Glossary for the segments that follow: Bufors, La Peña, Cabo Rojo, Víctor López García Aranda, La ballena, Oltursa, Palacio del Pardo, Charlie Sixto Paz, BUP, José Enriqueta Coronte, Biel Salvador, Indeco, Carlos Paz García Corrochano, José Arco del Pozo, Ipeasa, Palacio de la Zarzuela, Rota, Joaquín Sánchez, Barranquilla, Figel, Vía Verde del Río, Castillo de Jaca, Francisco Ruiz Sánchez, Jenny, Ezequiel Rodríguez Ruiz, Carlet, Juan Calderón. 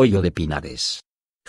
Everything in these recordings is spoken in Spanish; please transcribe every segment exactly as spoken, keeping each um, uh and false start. Hoyo de Pinares.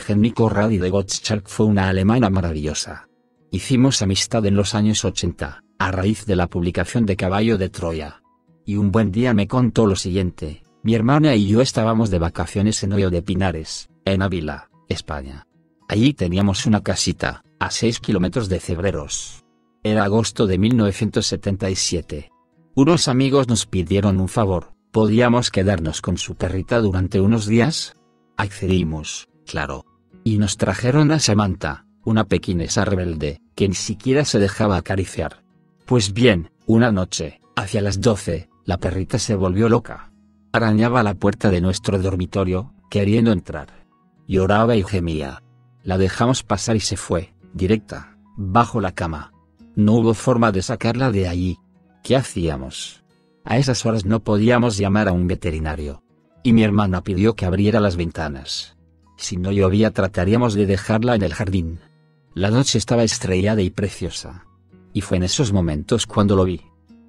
Henrico Radi de Gottschalk fue una alemana maravillosa. Hicimos amistad en los años ochenta, a raíz de la publicación de Caballo de Troya. Y un buen día me contó lo siguiente: mi hermana y yo estábamos de vacaciones en Hoyo de Pinares, en Ávila, España. Allí teníamos una casita, a seis kilómetros de Cebreros. Era agosto de mil novecientos setenta y siete. Unos amigos nos pidieron un favor: ¿podíamos quedarnos con su perrita durante unos días? Accedimos, claro. Y nos trajeron a Samantha, una pequinesa rebelde, que ni siquiera se dejaba acariciar. Pues bien, una noche, hacia las doce, la perrita se volvió loca. Arañaba la puerta de nuestro dormitorio, queriendo entrar. Lloraba y gemía. La dejamos pasar y se fue, directa, bajo la cama. No hubo forma de sacarla de allí. ¿Qué hacíamos? A esas horas no podíamos llamar a un veterinario. Y mi hermana pidió que abriera las ventanas. Si no llovía, trataríamos de dejarla en el jardín. La noche estaba estrellada y preciosa. Y fue en esos momentos cuando lo vi.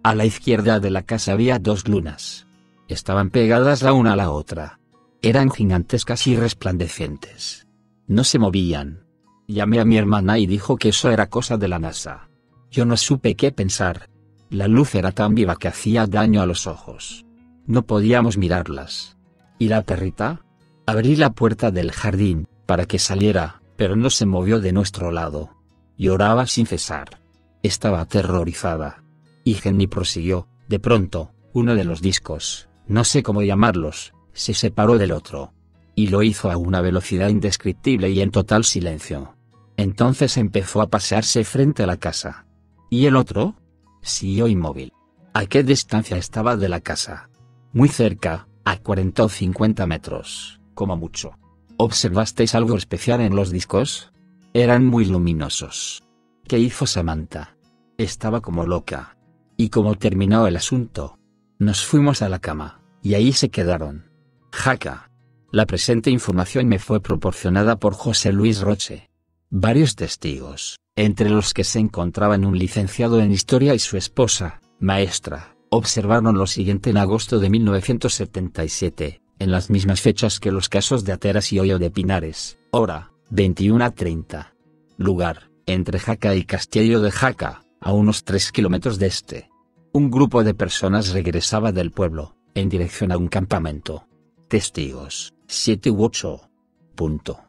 A la izquierda de la casa había dos lunas. Estaban pegadas la una a la otra. Eran gigantescas y resplandecientes. No se movían. Llamé a mi hermana y dijo que eso era cosa de la NASA. Yo no supe qué pensar. La luz era tan viva que hacía daño a los ojos. No podíamos mirarlas. ¿Y la perrita? Abrí la puerta del jardín, para que saliera, pero no se movió de nuestro lado. Lloraba sin cesar. Estaba aterrorizada. Y Jenny prosiguió: de pronto, uno de los discos, no sé cómo llamarlos, se separó del otro. Y lo hizo a una velocidad indescriptible y en total silencio. Entonces empezó a pasearse frente a la casa. ¿Y el otro? Siguió inmóvil. ¿A qué distancia estaba de la casa? Muy cerca, a cuarenta o cincuenta metros, como mucho. ¿Observasteis algo especial en los discos? Eran muy luminosos. ¿Qué hizo Samantha? Estaba como loca. ¿Y cómo terminó el asunto? Nos fuimos a la cama, y ahí se quedaron. Jaca. La presente información me fue proporcionada por José Luis Roche. Varios testigos, entre los que se encontraban un licenciado en historia y su esposa, maestra, observaron lo siguiente en agosto de mil novecientos setenta y siete, en las mismas fechas que los casos de Ateras y Hoyo de Pinares: hora, veintiuna treinta. Lugar, entre Jaca y Castillo de Jaca, a unos tres kilómetros de este. Un grupo de personas regresaba del pueblo, en dirección a un campamento. Testigos, siete u ocho. Punto.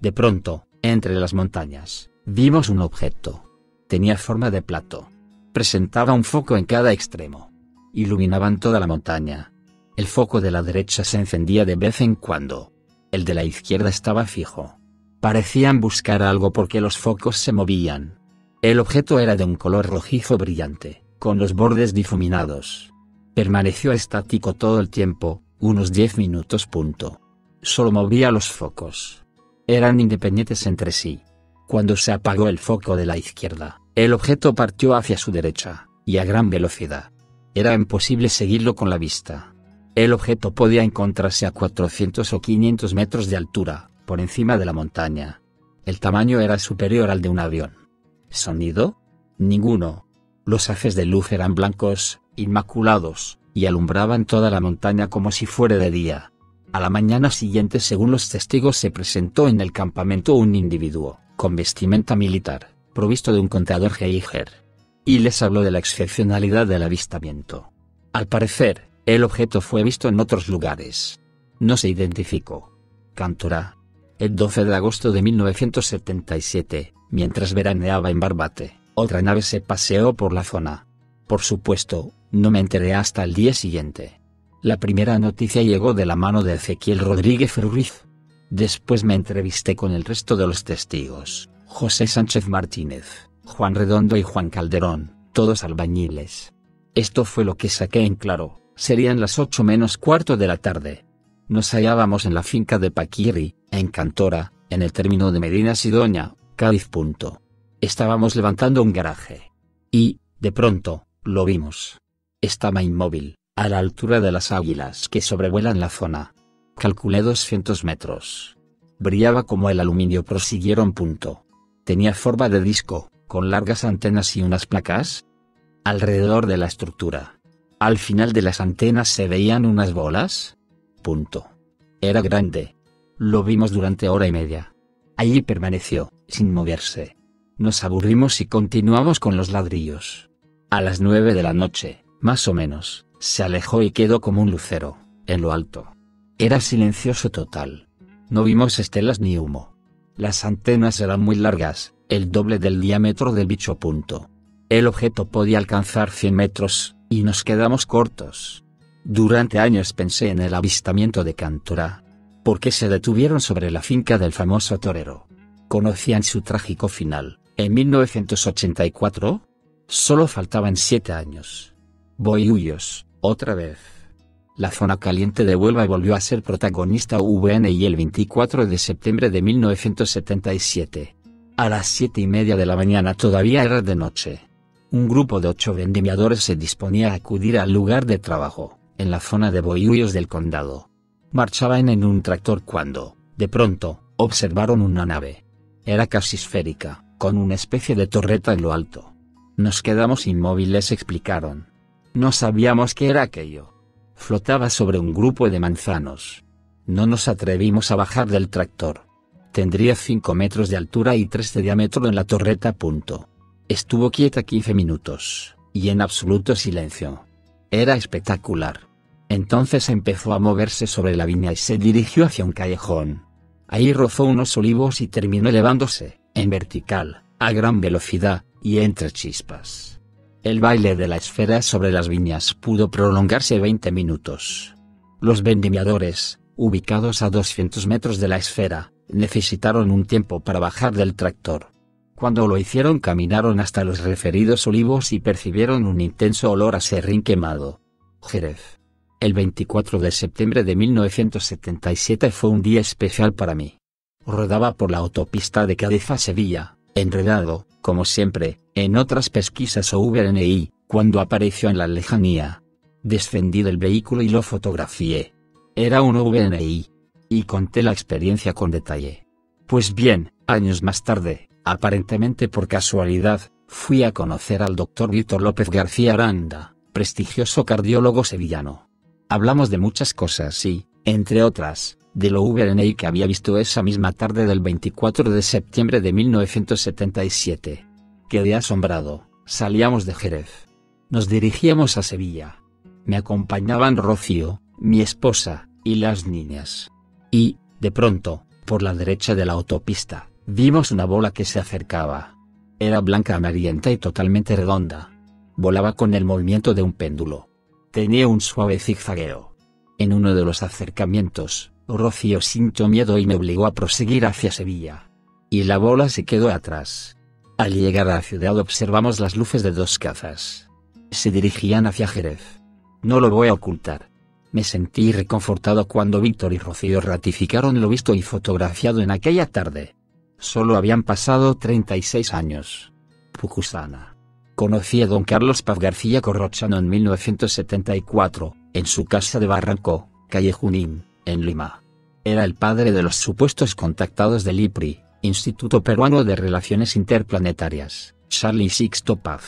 De pronto, entre las montañas, vimos un objeto. Tenía forma de plato. Presentaba un foco en cada extremo. Iluminaban toda la montaña. El foco de la derecha se encendía de vez en cuando. El de la izquierda estaba fijo. Parecían buscar algo porque los focos se movían. El objeto era de un color rojizo brillante, con los bordes difuminados. Permaneció estático todo el tiempo, unos diez minutos. Punto. Solo movía los focos. Eran independientes entre sí. Cuando se apagó el foco de la izquierda, el objeto partió hacia su derecha, y a gran velocidad. Era imposible seguirlo con la vista. El objeto podía encontrarse a cuatrocientos o quinientos metros de altura, por encima de la montaña. El tamaño era superior al de un avión. ¿Sonido? Ninguno. Los haces de luz eran blancos, inmaculados, y alumbraban toda la montaña como si fuera de día. A la mañana siguiente, según los testigos, se presentó en el campamento un individuo, con vestimenta militar, provisto de un contador Geiger. Y les habló de la excepcionalidad del avistamiento. Al parecer, el objeto fue visto en otros lugares. No se identificó. Cantora. El doce de agosto de mil novecientos setenta y siete, mientras veraneaba en Barbate, otra nave se paseó por la zona. Por supuesto, no me enteré hasta el día siguiente. La primera noticia llegó de la mano de Ezequiel Rodríguez Ruiz. Después me entrevisté con el resto de los testigos: José Sánchez Martínez, Juan Redondo y Juan Calderón, todos albañiles. Esto fue lo que saqué en claro. Serían las ocho menos cuarto de la tarde. Nos hallábamos en la finca de Paquiri, en Cantora, en el término de Medina Sidonia, Cádiz. Punto. Estábamos levantando un garaje. Y, de pronto, lo vimos. Estaba inmóvil, a la altura de las águilas que sobrevuelan la zona. Calculé doscientos metros. Brillaba como el aluminio. Prosiguieron. Punto. Tenía forma de disco, con largas antenas y unas placas alrededor de la estructura. Al final de las antenas se veían unas bolas. Punto. Era grande. Lo vimos durante hora y media. Allí permaneció, sin moverse. Nos aburrimos y continuamos con los ladrillos. A las nueve de la noche, más o menos, se alejó y quedó como un lucero, en lo alto. Era silencioso total. No vimos estelas ni humo. Las antenas eran muy largas, el doble del diámetro del bicho punto. El objeto podía alcanzar cien metros, y nos quedamos cortos. Durante años pensé en el avistamiento de Cantora. ¿Por qué se detuvieron sobre la finca del famoso torero? ¿Conocían su trágico final, en mil novecientos ochenta y cuatro? Solo faltaban siete años. Boyullos, otra vez. La zona caliente de Huelva volvió a ser protagonista V N I el veinticuatro de septiembre de mil novecientos setenta y siete. A las siete y media de la mañana todavía era de noche. Un grupo de ocho vendimiadores se disponía a acudir al lugar de trabajo, en la zona de Boyullos del condado. Marchaban en un tractor cuando, de pronto, observaron una nave. Era casi esférica, con una especie de torreta en lo alto. Nos quedamos inmóviles, explicaron. No sabíamos qué era aquello. Flotaba sobre un grupo de manzanos. No nos atrevimos a bajar del tractor. Tendría cinco metros de altura y tres de diámetro en la torreta. Punto. Estuvo quieta quince minutos, y en absoluto silencio. Era espectacular. Entonces empezó a moverse sobre la viña y se dirigió hacia un callejón. Ahí rozó unos olivos y terminó elevándose, en vertical, a gran velocidad, y entre chispas. El baile de la esfera sobre las viñas pudo prolongarse veinte minutos. Los vendimiadores, ubicados a doscientos metros de la esfera, necesitaron un tiempo para bajar del tractor. Cuando lo hicieron, caminaron hasta los referidos olivos y percibieron un intenso olor a serrín quemado. Jerez. El veinticuatro de septiembre de mil novecientos setenta y siete fue un día especial para mí. Rodaba por la autopista de Cádiz a Sevilla, enredado, como siempre, en otras pesquisas o V N I, cuando apareció en la lejanía. Descendí del vehículo y lo fotografié. Era un V N I. Y conté la experiencia con detalle. Pues bien, años más tarde, aparentemente por casualidad, fui a conocer al doctor Víctor López García Aranda, prestigioso cardiólogo sevillano. Hablamos de muchas cosas y, entre otras, de lo V N I que había visto esa misma tarde del veinticuatro de septiembre de mil novecientos setenta y siete. Quedé asombrado. Salíamos de Jerez. Nos dirigíamos a Sevilla. Me acompañaban Rocío, mi esposa, y las niñas. Y, de pronto, por la derecha de la autopista, vimos una bola que se acercaba. Era blanca, amarillenta y totalmente redonda. Volaba con el movimiento de un péndulo. Tenía un suave zigzagueo. En uno de los acercamientos, Rocío sintió miedo y me obligó a proseguir hacia Sevilla. Y la bola se quedó atrás. Al llegar a la ciudad observamos las luces de dos cazas. Se dirigían hacia Jerez. No lo voy a ocultar. Me sentí reconfortado cuando Víctor y Rocío ratificaron lo visto y fotografiado en aquella tarde. Solo habían pasado treinta y seis años. Pucusana. Conocí a don Carlos Paz García Corrochano en mil novecientos setenta y cuatro, en su casa de Barranco, calle Junín, en Lima. Era el padre de los supuestos contactados del I P R I, Instituto Peruano de Relaciones Interplanetarias, Charlie Sixto Paz.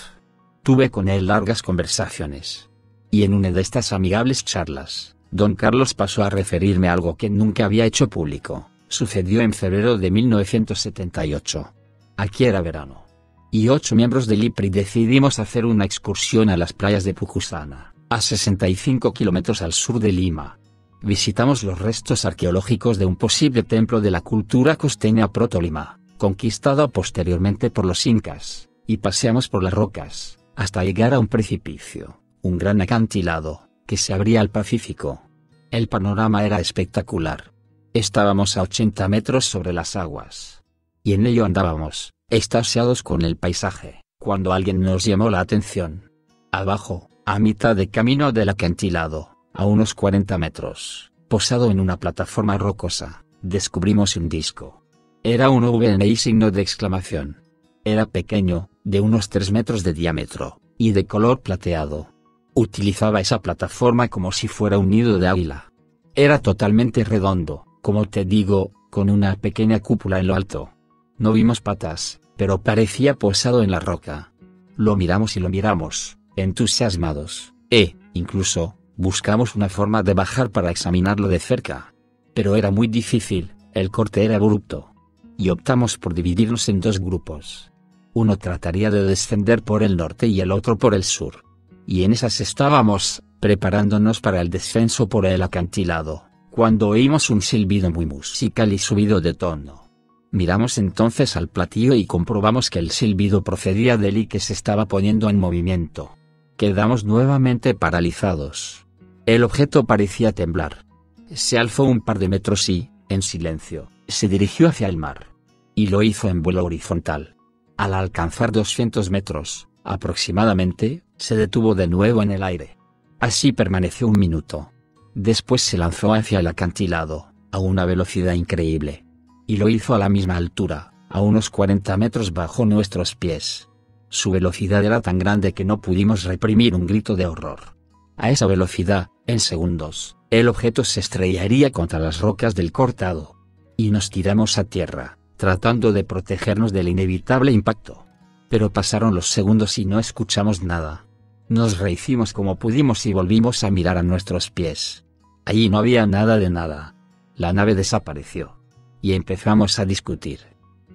Tuve con él largas conversaciones. Y en una de estas amigables charlas, don Carlos pasó a referirme a algo que nunca había hecho público. Sucedió en febrero de mil novecientos setenta y ocho. Aquí era verano. Y ocho miembros del I P R I decidimos hacer una excursión a las playas de Pucusana, a sesenta y cinco kilómetros al sur de Lima. Visitamos los restos arqueológicos de un posible templo de la cultura costeña proto-Lima, conquistado posteriormente por los incas, y paseamos por las rocas, hasta llegar a un precipicio, un gran acantilado, que se abría al Pacífico. El panorama era espectacular. Estábamos a ochenta metros sobre las aguas. Y en ello andábamos, extasiados con el paisaje, cuando alguien nos llamó la atención. Abajo, a mitad de camino del acantilado, a unos cuarenta metros, posado en una plataforma rocosa, descubrimos un disco. Era un V N I signo de exclamación. Era pequeño, de unos tres metros de diámetro, y de color plateado. Utilizaba esa plataforma como si fuera un nido de águila. Era totalmente redondo, como te digo, con una pequeña cúpula en lo alto. No vimos patas, pero parecía posado en la roca. Lo miramos y lo miramos, entusiasmados, e, incluso, buscamos una forma de bajar para examinarlo de cerca. Pero era muy difícil, El corte era abrupto. Y optamos por dividirnos en dos grupos. Uno trataría de descender por el norte y el otro por el sur. Y en esas estábamos, preparándonos para el descenso por el acantilado, cuando oímos un silbido muy musical y subido de tono. Miramos entonces al platillo y comprobamos que el silbido procedía del I que se estaba poniendo en movimiento. Quedamos nuevamente paralizados. El objeto parecía temblar. Se alzó un par de metros y, en silencio, se dirigió hacia el mar. Y lo hizo en vuelo horizontal. Al alcanzar doscientos metros, aproximadamente, se detuvo de nuevo en el aire. Así permaneció un minuto. Después se lanzó hacia el acantilado, a una velocidad increíble. Y lo hizo a la misma altura, a unos cuarenta metros bajo nuestros pies. Su velocidad era tan grande que no pudimos reprimir un grito de horror. A esa velocidad, en segundos, el objeto se estrellaría contra las rocas del cortado. Y nos tiramos a tierra, tratando de protegernos del inevitable impacto. Pero pasaron los segundos y no escuchamos nada. Nos rehicimos como pudimos y volvimos a mirar a nuestros pies. Allí no había nada de nada. La nave desapareció. Y empezamos a discutir.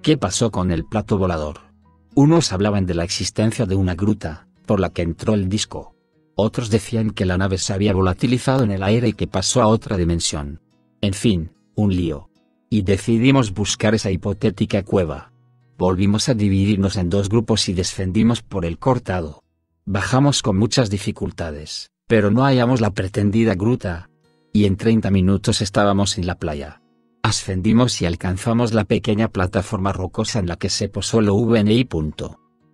¿Qué pasó con el plato volador? Unos hablaban de la existencia de una gruta, por la que entró el disco. Otros decían que la nave se había volatilizado en el aire y que pasó a otra dimensión. En fin, un lío. Y decidimos buscar esa hipotética cueva. Volvimos a dividirnos en dos grupos y descendimos por el cortado. Bajamos con muchas dificultades, pero no hallamos la pretendida gruta. Y en treinta minutos estábamos en la playa. Ascendimos y alcanzamos la pequeña plataforma rocosa en la que se posó el U V N I.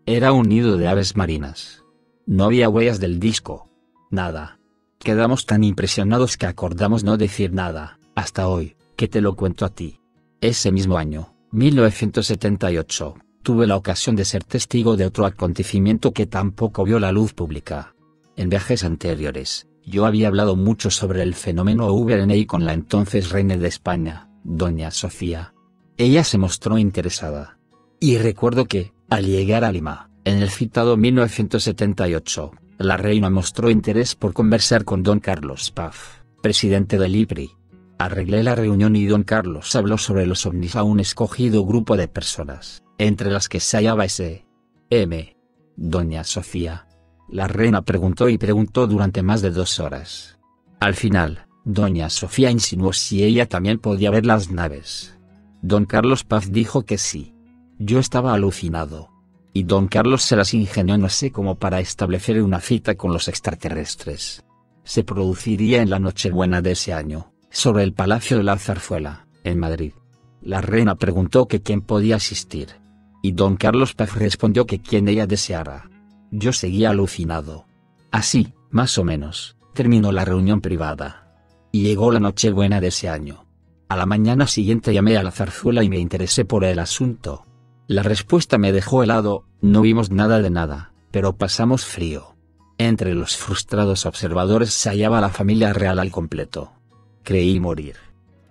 Era un nido de aves marinas. No había huellas del disco. Nada. Quedamos tan impresionados que acordamos no decir nada, hasta hoy, que te lo cuento a ti. Ese mismo año, mil novecientos setenta y ocho, tuve la ocasión de ser testigo de otro acontecimiento que tampoco vio la luz pública. En viajes anteriores, yo había hablado mucho sobre el fenómeno U V N I con la entonces reina de España, doña Sofía. Ella se mostró interesada. Y recuerdo que, al llegar a Lima, en el citado mil novecientos setenta y ocho, la reina mostró interés por conversar con don Carlos Paz, presidente del I P R I. Arreglé la reunión y don Carlos habló sobre los ovnis a un escogido grupo de personas, entre las que se hallaba S M Doña Sofía. La reina preguntó y preguntó durante más de dos horas. Al final, doña Sofía insinuó si ella también podía ver las naves. Don Carlos Paz dijo que sí. Yo estaba alucinado. Y don Carlos se las ingenió no sé cómo para establecer una cita con los extraterrestres. Se produciría en la Nochebuena de ese año, sobre el Palacio de la Zarzuela, en Madrid. La reina preguntó que quién podía asistir. Y don Carlos Paz respondió que quien ella deseara. Yo seguía alucinado. Así, más o menos, terminó la reunión privada. Y llegó la Nochebuena de ese año. A la mañana siguiente llamé a la Zarzuela y me interesé por el asunto. La respuesta me dejó helado, no vimos nada de nada, pero pasamos frío. Entre los frustrados observadores se hallaba la familia real al completo. Creí morir.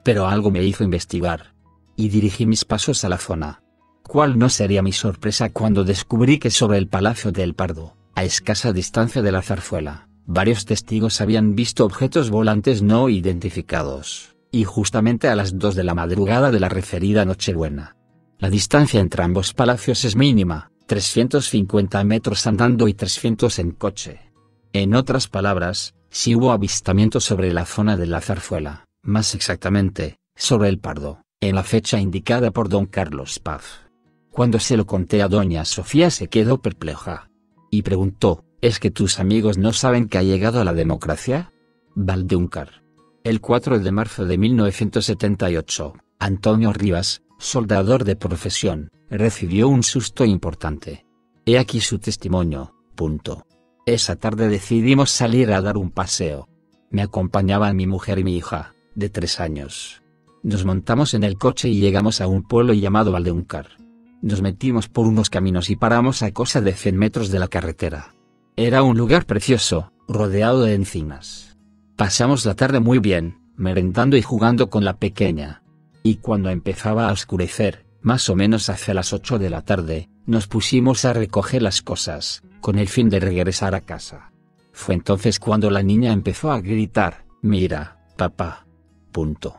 Pero algo me hizo investigar. Y dirigí mis pasos a la zona. ¿Cuál no sería mi sorpresa cuando descubrí que sobre el Palacio del Pardo, a escasa distancia de la Zarzuela, varios testigos habían visto objetos volantes no identificados, y justamente a las dos de la madrugada de la referida Nochebuena? La distancia entre ambos palacios es mínima, trescientos cincuenta metros andando y trescientos en coche. En otras palabras, si hubo avistamientos sobre la zona de la Zarzuela, más exactamente, sobre el Pardo, en la fecha indicada por don Carlos Paz. Cuando se lo conté a doña Sofía se quedó perpleja. Y preguntó, ¿es que tus amigos no saben que ha llegado a la democracia? Valdeuncar. El cuatro de marzo de mil novecientos setenta y ocho, Antonio Rivas, soldador de profesión, recibió un susto importante. He aquí su testimonio, punto. Esa tarde decidimos salir a dar un paseo. Me acompañaban mi mujer y mi hija, de tres años. Nos montamos en el coche y llegamos a un pueblo llamado Valdeuncar. Nos metimos por unos caminos y paramos a cosa de cien metros de la carretera. Era un lugar precioso, rodeado de encinas. Pasamos la tarde muy bien, merendando y jugando con la pequeña. Y cuando empezaba a oscurecer, más o menos hacia las ocho de la tarde, nos pusimos a recoger las cosas, con el fin de regresar a casa. Fue entonces cuando la niña empezó a gritar, «Mira, papá». Punto.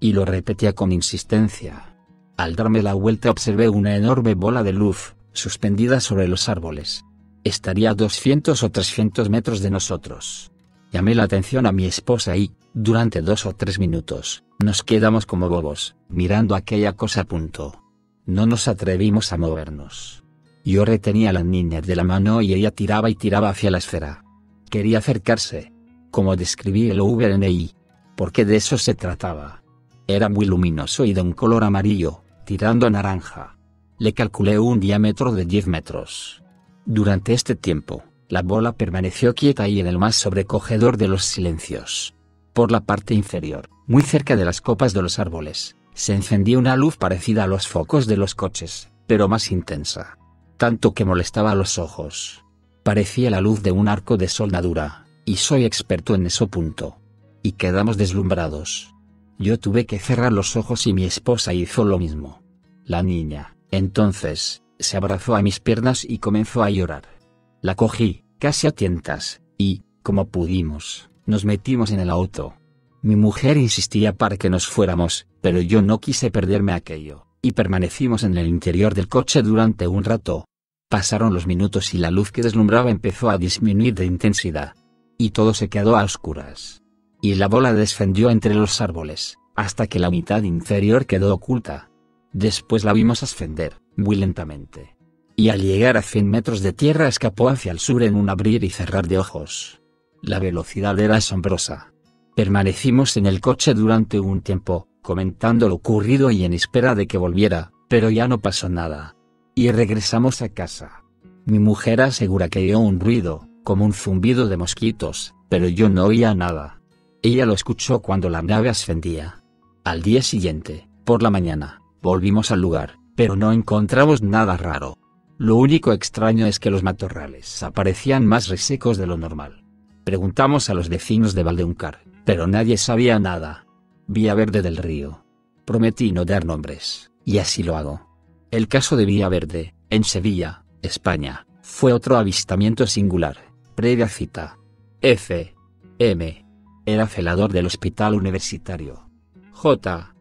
y lo repetía con insistencia. Al darme la vuelta observé una enorme bola de luz, suspendida sobre los árboles. Estaría a doscientos o trescientos metros de nosotros. Llamé la atención a mi esposa y, durante dos o tres minutos, nos quedamos como bobos, mirando aquella cosa a punto. No nos atrevimos a movernos. Yo retenía a la niña de la mano y ella tiraba y tiraba hacia la esfera. Quería acercarse. Como describí el V N I. Porque de eso se trataba. Era muy luminoso y de un color amarillo, tirando a naranja. Le calculé un diámetro de diez metros. Durante este tiempo, la bola permaneció quieta y en el más sobrecogedor de los silencios. Por la parte inferior, muy cerca de las copas de los árboles, se encendía una luz parecida a los focos de los coches, pero más intensa. Tanto que molestaba a los ojos. Parecía la luz de un arco de soldadura, y soy experto en eso punto. Y quedamos deslumbrados. Yo tuve que cerrar los ojos y mi esposa hizo lo mismo. La niña, entonces, se abrazó a mis piernas y comenzó a llorar. La cogí, casi a tientas, y, como pudimos, nos metimos en el auto. Mi mujer insistía para que nos fuéramos, pero yo no quise perderme aquello, y permanecimos en el interior del coche durante un rato. Pasaron los minutos y la luz que deslumbraba empezó a disminuir de intensidad. Y todo se quedó a oscuras. Y la bola descendió entre los árboles, hasta que la mitad inferior quedó oculta. Después la vimos ascender, muy lentamente. Y al llegar a cien metros de tierra escapó hacia el sur en un abrir y cerrar de ojos. La velocidad era asombrosa. Permanecimos en el coche durante un tiempo, comentando lo ocurrido y en espera de que volviera, pero ya no pasó nada. Y regresamos a casa. Mi mujer asegura que oyó un ruido, como un zumbido de mosquitos, pero yo no oía nada. Ella lo escuchó cuando la nave ascendía. Al día siguiente, por la mañana, volvimos al lugar, pero no encontramos nada raro. Lo único extraño es que los matorrales aparecían más resecos de lo normal. Preguntamos a los vecinos de Valdeuncar, pero nadie sabía nada. Vía Verde del Río. Prometí no dar nombres, y así lo hago. El caso de Vía Verde, en Sevilla, España, fue otro avistamiento singular, previa cita. F. M. era celador del hospital universitario. J.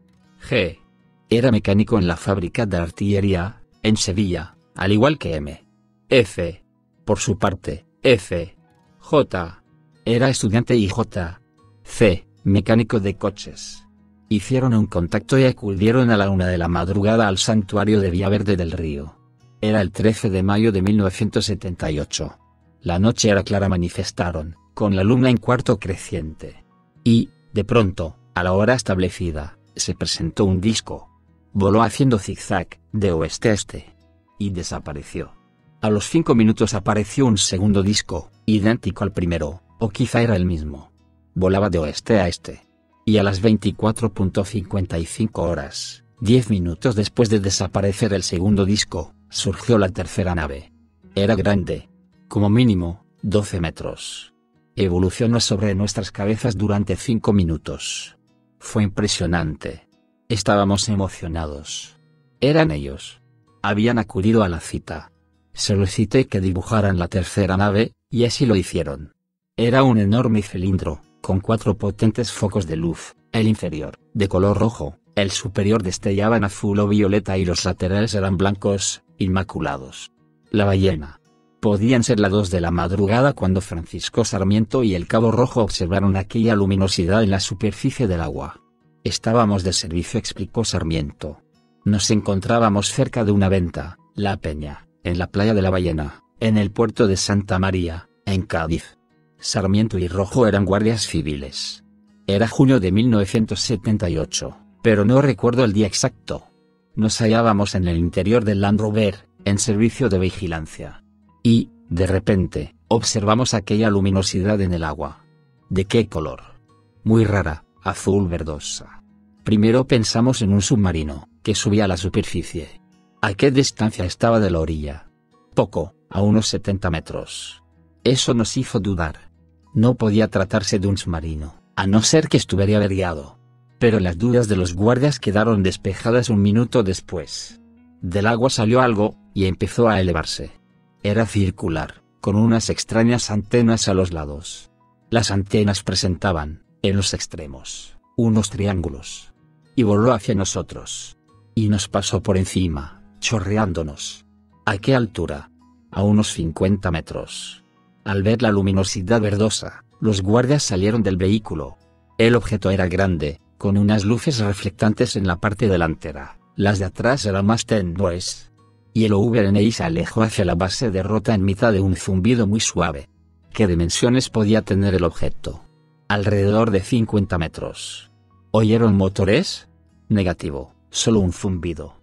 G. era mecánico en la fábrica de artillería, en Sevilla, al igual que M. F. Por su parte, F. J. era estudiante y J. C. mecánico de coches. Hicieron un contacto y acudieron a la una de la madrugada al santuario de Vía Verde del Río. Era el trece de mayo de mil novecientos setenta y ocho. La noche era clara, manifestaron, con la luna en cuarto creciente. Y, de pronto, a la hora establecida, se presentó un disco. Voló haciendo zigzag, de oeste a este. Y desapareció. A los cinco minutos apareció un segundo disco, idéntico al primero, o quizá era el mismo. Volaba de oeste a este. Y a las veinticuatro cincuenta y cinco horas, diez minutos después de desaparecer el segundo disco, surgió la tercera nave. Era grande. Como mínimo, doce metros. Evolucionó sobre nuestras cabezas durante cinco minutos. Fue impresionante. Estábamos emocionados. Eran ellos. Habían acudido a la cita. Solicité que dibujaran la tercera nave, y así lo hicieron. Era un enorme cilindro, con cuatro potentes focos de luz, el inferior, de color rojo, el superior destellaba en azul o violeta y los laterales eran blancos, inmaculados. La Ballena. Podían ser las dos de la madrugada cuando Francisco Sarmiento y el Cabo Rojo observaron aquella luminosidad en la superficie del agua. Estábamos de servicio, explicó Sarmiento. Nos encontrábamos cerca de una venta, La Peña, en la playa de La Ballena, en el puerto de Santa María, en Cádiz. Sarmiento y Rojo eran guardias civiles. Era junio de mil novecientos setenta y ocho, pero no recuerdo el día exacto. Nos hallábamos en el interior del Land Rover, en servicio de vigilancia. Y, de repente, observamos aquella luminosidad en el agua. ¿De qué color? Muy rara, azul verdosa. Primero pensamos en un submarino, que subía a la superficie. ¿A qué distancia estaba de la orilla? Poco, a unos setenta metros. Eso nos hizo dudar. No podía tratarse de un submarino, a no ser que estuviera averiado. Pero las dudas de los guardias quedaron despejadas un minuto después. Del agua salió algo, y empezó a elevarse. Era circular, con unas extrañas antenas a los lados. Las antenas presentaban, en los extremos, unos triángulos. y voló hacia nosotros. Y nos pasó por encima, chorreándonos. ¿A qué altura? A unos cincuenta metros. Al ver la luminosidad verdosa, los guardias salieron del vehículo. El objeto era grande, con unas luces reflectantes en la parte delantera, las de atrás eran más tenues. Y el O V N I se alejó hacia la base de Rota en mitad de un zumbido muy suave. ¿Qué dimensiones podía tener el objeto? Alrededor de cincuenta metros. ¿Oyeron motores? Negativo, solo un zumbido.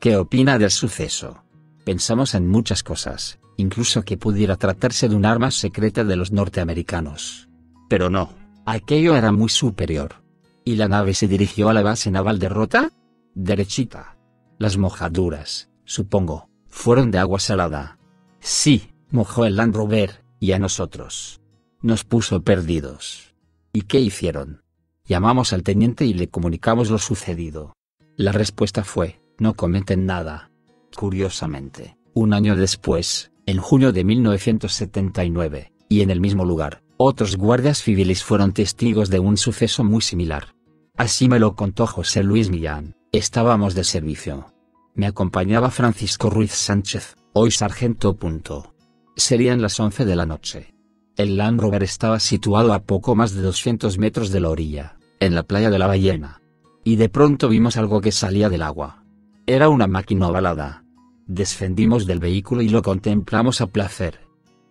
¿Qué opina del suceso? Pensamos en muchas cosas, incluso que pudiera tratarse de un arma secreta de los norteamericanos. Pero no, aquello era muy superior. ¿Y la nave se dirigió a la base naval de Rota? Derechita. Las mojaduras, supongo, fueron de agua salada. Sí, mojó el Land Rover, y a nosotros. Nos puso perdidos. ¿Y qué hicieron? Llamamos al teniente y le comunicamos lo sucedido. La respuesta fue, no comenten nada. Curiosamente, un año después, en junio de mil novecientos setenta y nueve, y en el mismo lugar, otros guardias civiles fueron testigos de un suceso muy similar. Así me lo contó José Luis Millán, estábamos de servicio. Me acompañaba Francisco Ruiz Sánchez, hoy sargento. Punto. Serían las once de la noche. El Land Rover estaba situado a poco más de doscientos metros de la orilla, en la playa de La Ballena. Y de pronto vimos algo que salía del agua. Era una máquina ovalada. Descendimos del vehículo y lo contemplamos a placer.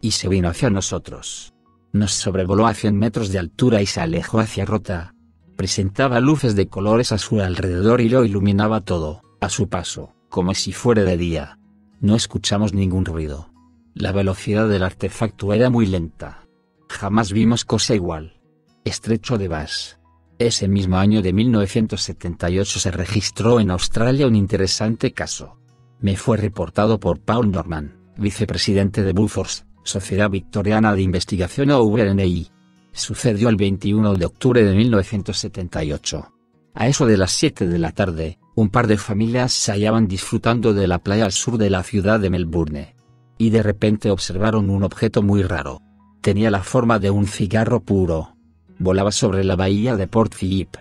Y se vino hacia nosotros. Nos sobrevoló a cien metros de altura y se alejó hacia Rota. Presentaba luces de colores a su alrededor y lo iluminaba todo, a su paso, como si fuera de día. No escuchamos ningún ruido. La velocidad del artefacto era muy lenta. Jamás vimos cosa igual. Estrecho de Bass. Ese mismo año de mil novecientos setenta y ocho se registró en Australia un interesante caso. Me fue reportado por Paul Norman, vicepresidente de Bufors, Sociedad Victoriana de Investigación O V N I. Sucedió el veintiuno de octubre de mil novecientos setenta y ocho. A eso de las siete de la tarde, un par de familias se hallaban disfrutando de la playa al sur de la ciudad de Melbourne. Y de repente observaron un objeto muy raro. Tenía la forma de un cigarro puro. Volaba sobre la bahía de Port Phillip.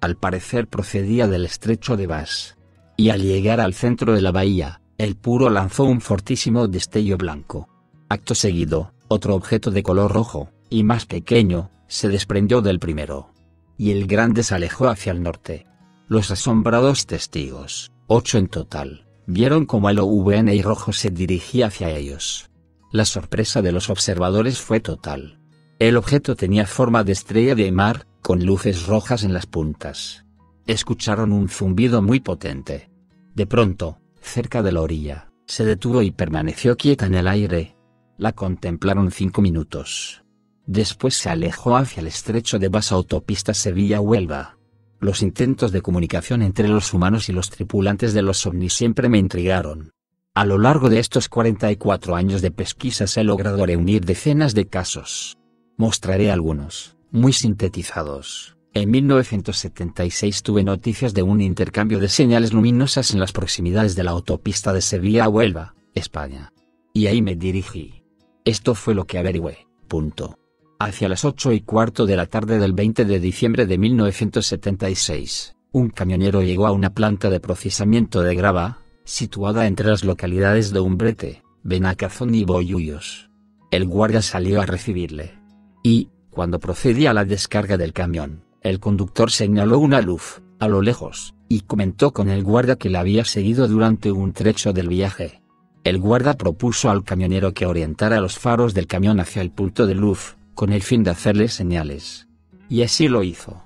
Al parecer procedía del estrecho de Bass. Y al llegar al centro de la bahía, el puro lanzó un fortísimo destello blanco. Acto seguido, otro objeto de color rojo, y más pequeño, se desprendió del primero. Y el grande se alejó hacia el norte. Los asombrados testigos, ocho en total, vieron cómo el O V N I rojo se dirigía hacia ellos. La sorpresa de los observadores fue total. El objeto tenía forma de estrella de mar, con luces rojas en las puntas. Escucharon un zumbido muy potente. De pronto, cerca de la orilla, se detuvo y permaneció quieta en el aire. La contemplaron cinco minutos. Después se alejó hacia el estrecho de Bass, autopista Sevilla-Huelva. Los intentos de comunicación entre los humanos y los tripulantes de los ovnis siempre me intrigaron. A lo largo de estos cuarenta y cuatro años de pesquisas he logrado reunir decenas de casos. Mostraré algunos, muy sintetizados. En mil novecientos setenta y seis tuve noticias de un intercambio de señales luminosas en las proximidades de la autopista de Sevilla a Huelva, España. Y ahí me dirigí. Esto fue lo que averigüé. Punto. Hacia las ocho y cuarto de la tarde del veinte de diciembre de mil novecientos setenta y seis, un camionero llegó a una planta de procesamiento de grava, situada entre las localidades de Umbrete, Benacazón y Boyullos. El guardia salió a recibirle. Y, cuando procedía a la descarga del camión, el conductor señaló una luz, a lo lejos, y comentó con el guardia que la había seguido durante un trecho del viaje. El guardia propuso al camionero que orientara los faros del camión hacia el punto de luz, con el fin de hacerle señales. Y así lo hizo.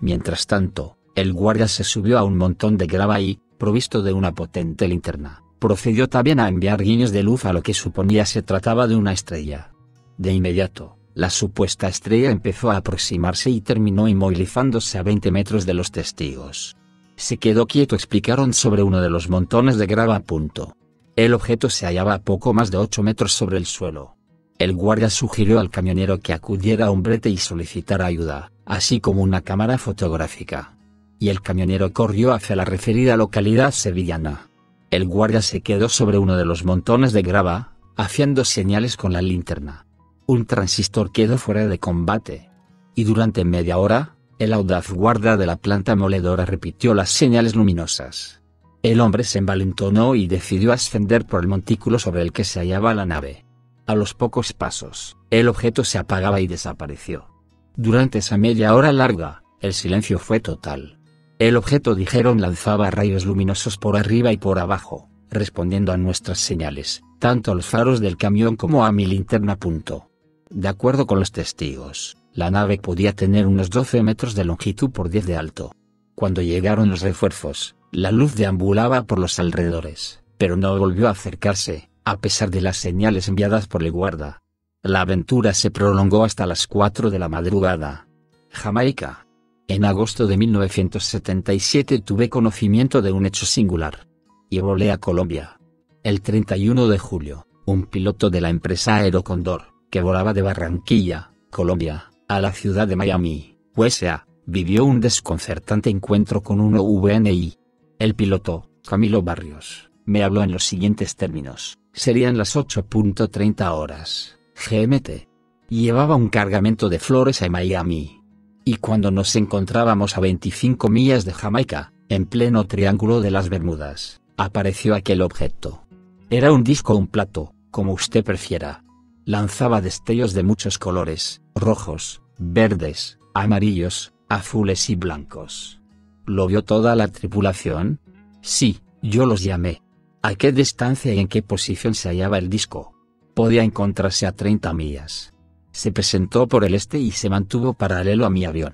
Mientras tanto, el guardia se subió a un montón de grava y, provisto de una potente linterna, procedió también a enviar guiños de luz a lo que suponía se trataba de una estrella. De inmediato, la supuesta estrella empezó a aproximarse y terminó inmovilizándose a veinte metros de los testigos. Se quedó quieto, explicaron, sobre uno de los montones de grava. Punto. El objeto se hallaba a poco más de ocho metros sobre el suelo. El guardia sugirió al camionero que acudiera a Umbrete y solicitara ayuda, así como una cámara fotográfica. Y el camionero corrió hacia la referida localidad sevillana. El guardia se quedó sobre uno de los montones de grava, haciendo señales con la linterna. Un transistor quedó fuera de combate. Y durante media hora, El audaz guarda de la planta moledora repitió las señales luminosas. El hombre se envalentonó y decidió ascender por el montículo sobre el que se hallaba la nave. A los pocos pasos, el objeto se apagaba y desapareció. Durante esa media hora larga, el silencio fue total. El objeto, dijeron, lanzaba rayos luminosos por arriba y por abajo, respondiendo a nuestras señales, tanto a los faros del camión como a mi linterna. Punto. De acuerdo con los testigos, la nave podía tener unos doce metros de longitud por diez de alto. Cuando llegaron los refuerzos, la luz deambulaba por los alrededores, pero no volvió a acercarse, a pesar de las señales enviadas por el guarda. La aventura se prolongó hasta las cuatro de la madrugada. Jamaica. En agosto de mil novecientos setenta y siete tuve conocimiento de un hecho singular. Y volé a Colombia. El treinta y uno de julio, un piloto de la empresa Aerocondor, que volaba de Barranquilla, Colombia, a la ciudad de Miami, U S A, vivió un desconcertante encuentro con un ovni. El piloto, Camilo Barrios, me habló en los siguientes términos: serían las ocho treinta horas, G M T. Llevaba un cargamento de flores a Miami. Y cuando nos encontrábamos a veinticinco millas de Jamaica, en pleno triángulo de las Bermudas, apareció aquel objeto. Era un disco o un plato, como usted prefiera. Lanzaba destellos de muchos colores, rojos, verdes, amarillos, azules y blancos. ¿Lo vio toda la tripulación? Sí, yo los llamé. ¿A qué distancia y en qué posición se hallaba el disco? Podía encontrarse a treinta millas. Se presentó por el este y se mantuvo paralelo a mi avión.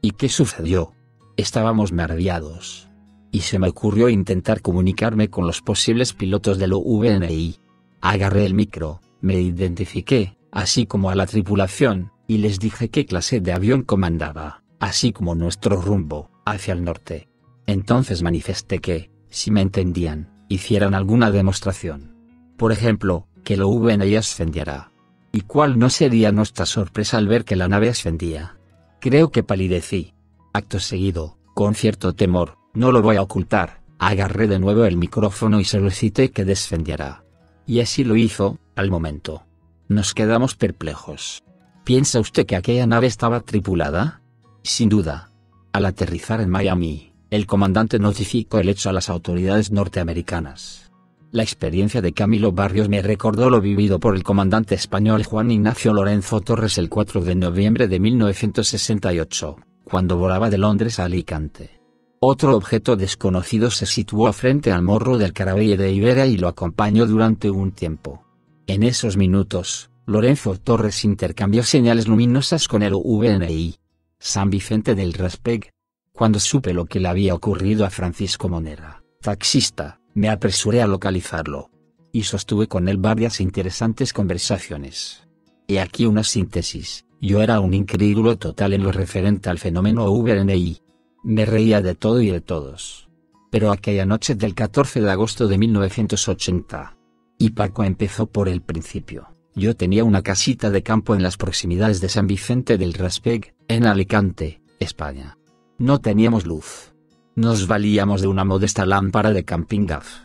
¿Y qué sucedió? Estábamos maravillados. Y se me ocurrió intentar comunicarme con los posibles pilotos del ovni. Agarré el micro, me identifiqué, así como a la tripulación, y les dije qué clase de avión comandaba, así como nuestro rumbo, hacia el norte. Entonces manifesté que, si me entendían, hicieran alguna demostración. Por ejemplo, que el ovni ascendiera. ¿Y cuál no sería nuestra sorpresa al ver que la nave ascendía? Creo que palidecí. Acto seguido, con cierto temor, no lo voy a ocultar, agarré de nuevo el micrófono y solicité que descendiera. Y así lo hizo, al momento. Nos quedamos perplejos. ¿Piensa usted que aquella nave estaba tripulada? Sin duda. Al aterrizar en Miami, el comandante notificó el hecho a las autoridades norteamericanas. La experiencia de Camilo Barrios me recordó lo vivido por el comandante español Juan Ignacio Lorenzo Torres el cuatro de noviembre de mil novecientos sesenta y ocho. Cuando volaba de Londres a Alicante. Otro objeto desconocido se situó frente al morro del Caribe de Iberia y lo acompañó durante un tiempo. En esos minutos, Lorenzo Torres intercambió señales luminosas con el ovni. San Vicente del Raspeg. Cuando supe lo que le había ocurrido a Francisco Monera, taxista, me apresuré a localizarlo. Y sostuve con él varias interesantes conversaciones. He aquí una síntesis. Yo era un incrédulo total en lo referente al fenómeno ovni. Me reía de todo y de todos. Pero aquella noche del catorce de agosto de mil novecientos ochenta. Y Paco empezó por el principio. Yo tenía una casita de campo en las proximidades de San Vicente del Raspeg, en Alicante, España. No teníamos luz. Nos valíamos de una modesta lámpara de camping gas.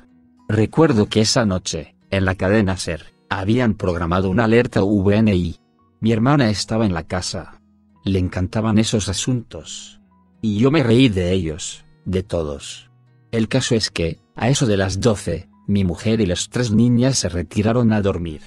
Recuerdo que esa noche, en la cadena S E R, habían programado una alerta ovni. Mi hermana estaba en la casa. Le encantaban esos asuntos. Y yo me reí de ellos, de todos. El caso es que, a eso de las doce, mi mujer y las tres niñas se retiraron a dormir.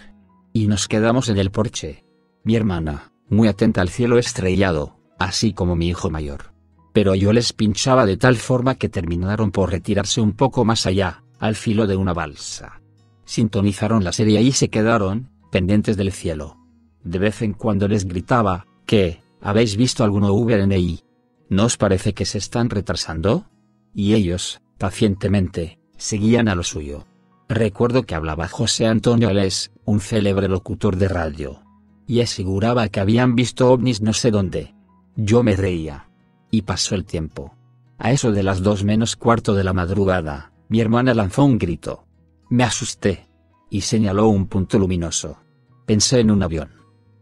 Y nos quedamos en el porche. Mi hermana, muy atenta al cielo estrellado, así como mi hijo mayor. Pero yo les pinchaba de tal forma que terminaron por retirarse un poco más allá, al filo de una balsa. Sintonizaron la serie y se quedaron, pendientes del cielo. De vez en cuando les gritaba, ¿qué? ¿Habéis visto algún ovni? ¿No os parece que se están retrasando? Y ellos, pacientemente, seguían a lo suyo. Recuerdo que hablaba José Antonio Alés, un célebre locutor de radio. Y aseguraba que habían visto ovnis no sé dónde. Yo me reía. Y pasó el tiempo. A eso de las dos menos cuarto de la madrugada, mi hermana lanzó un grito. Me asusté. Y señaló un punto luminoso. Pensé en un avión.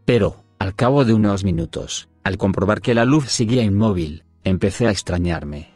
Pero, al cabo de unos minutos, al comprobar que la luz seguía inmóvil, empecé a extrañarme.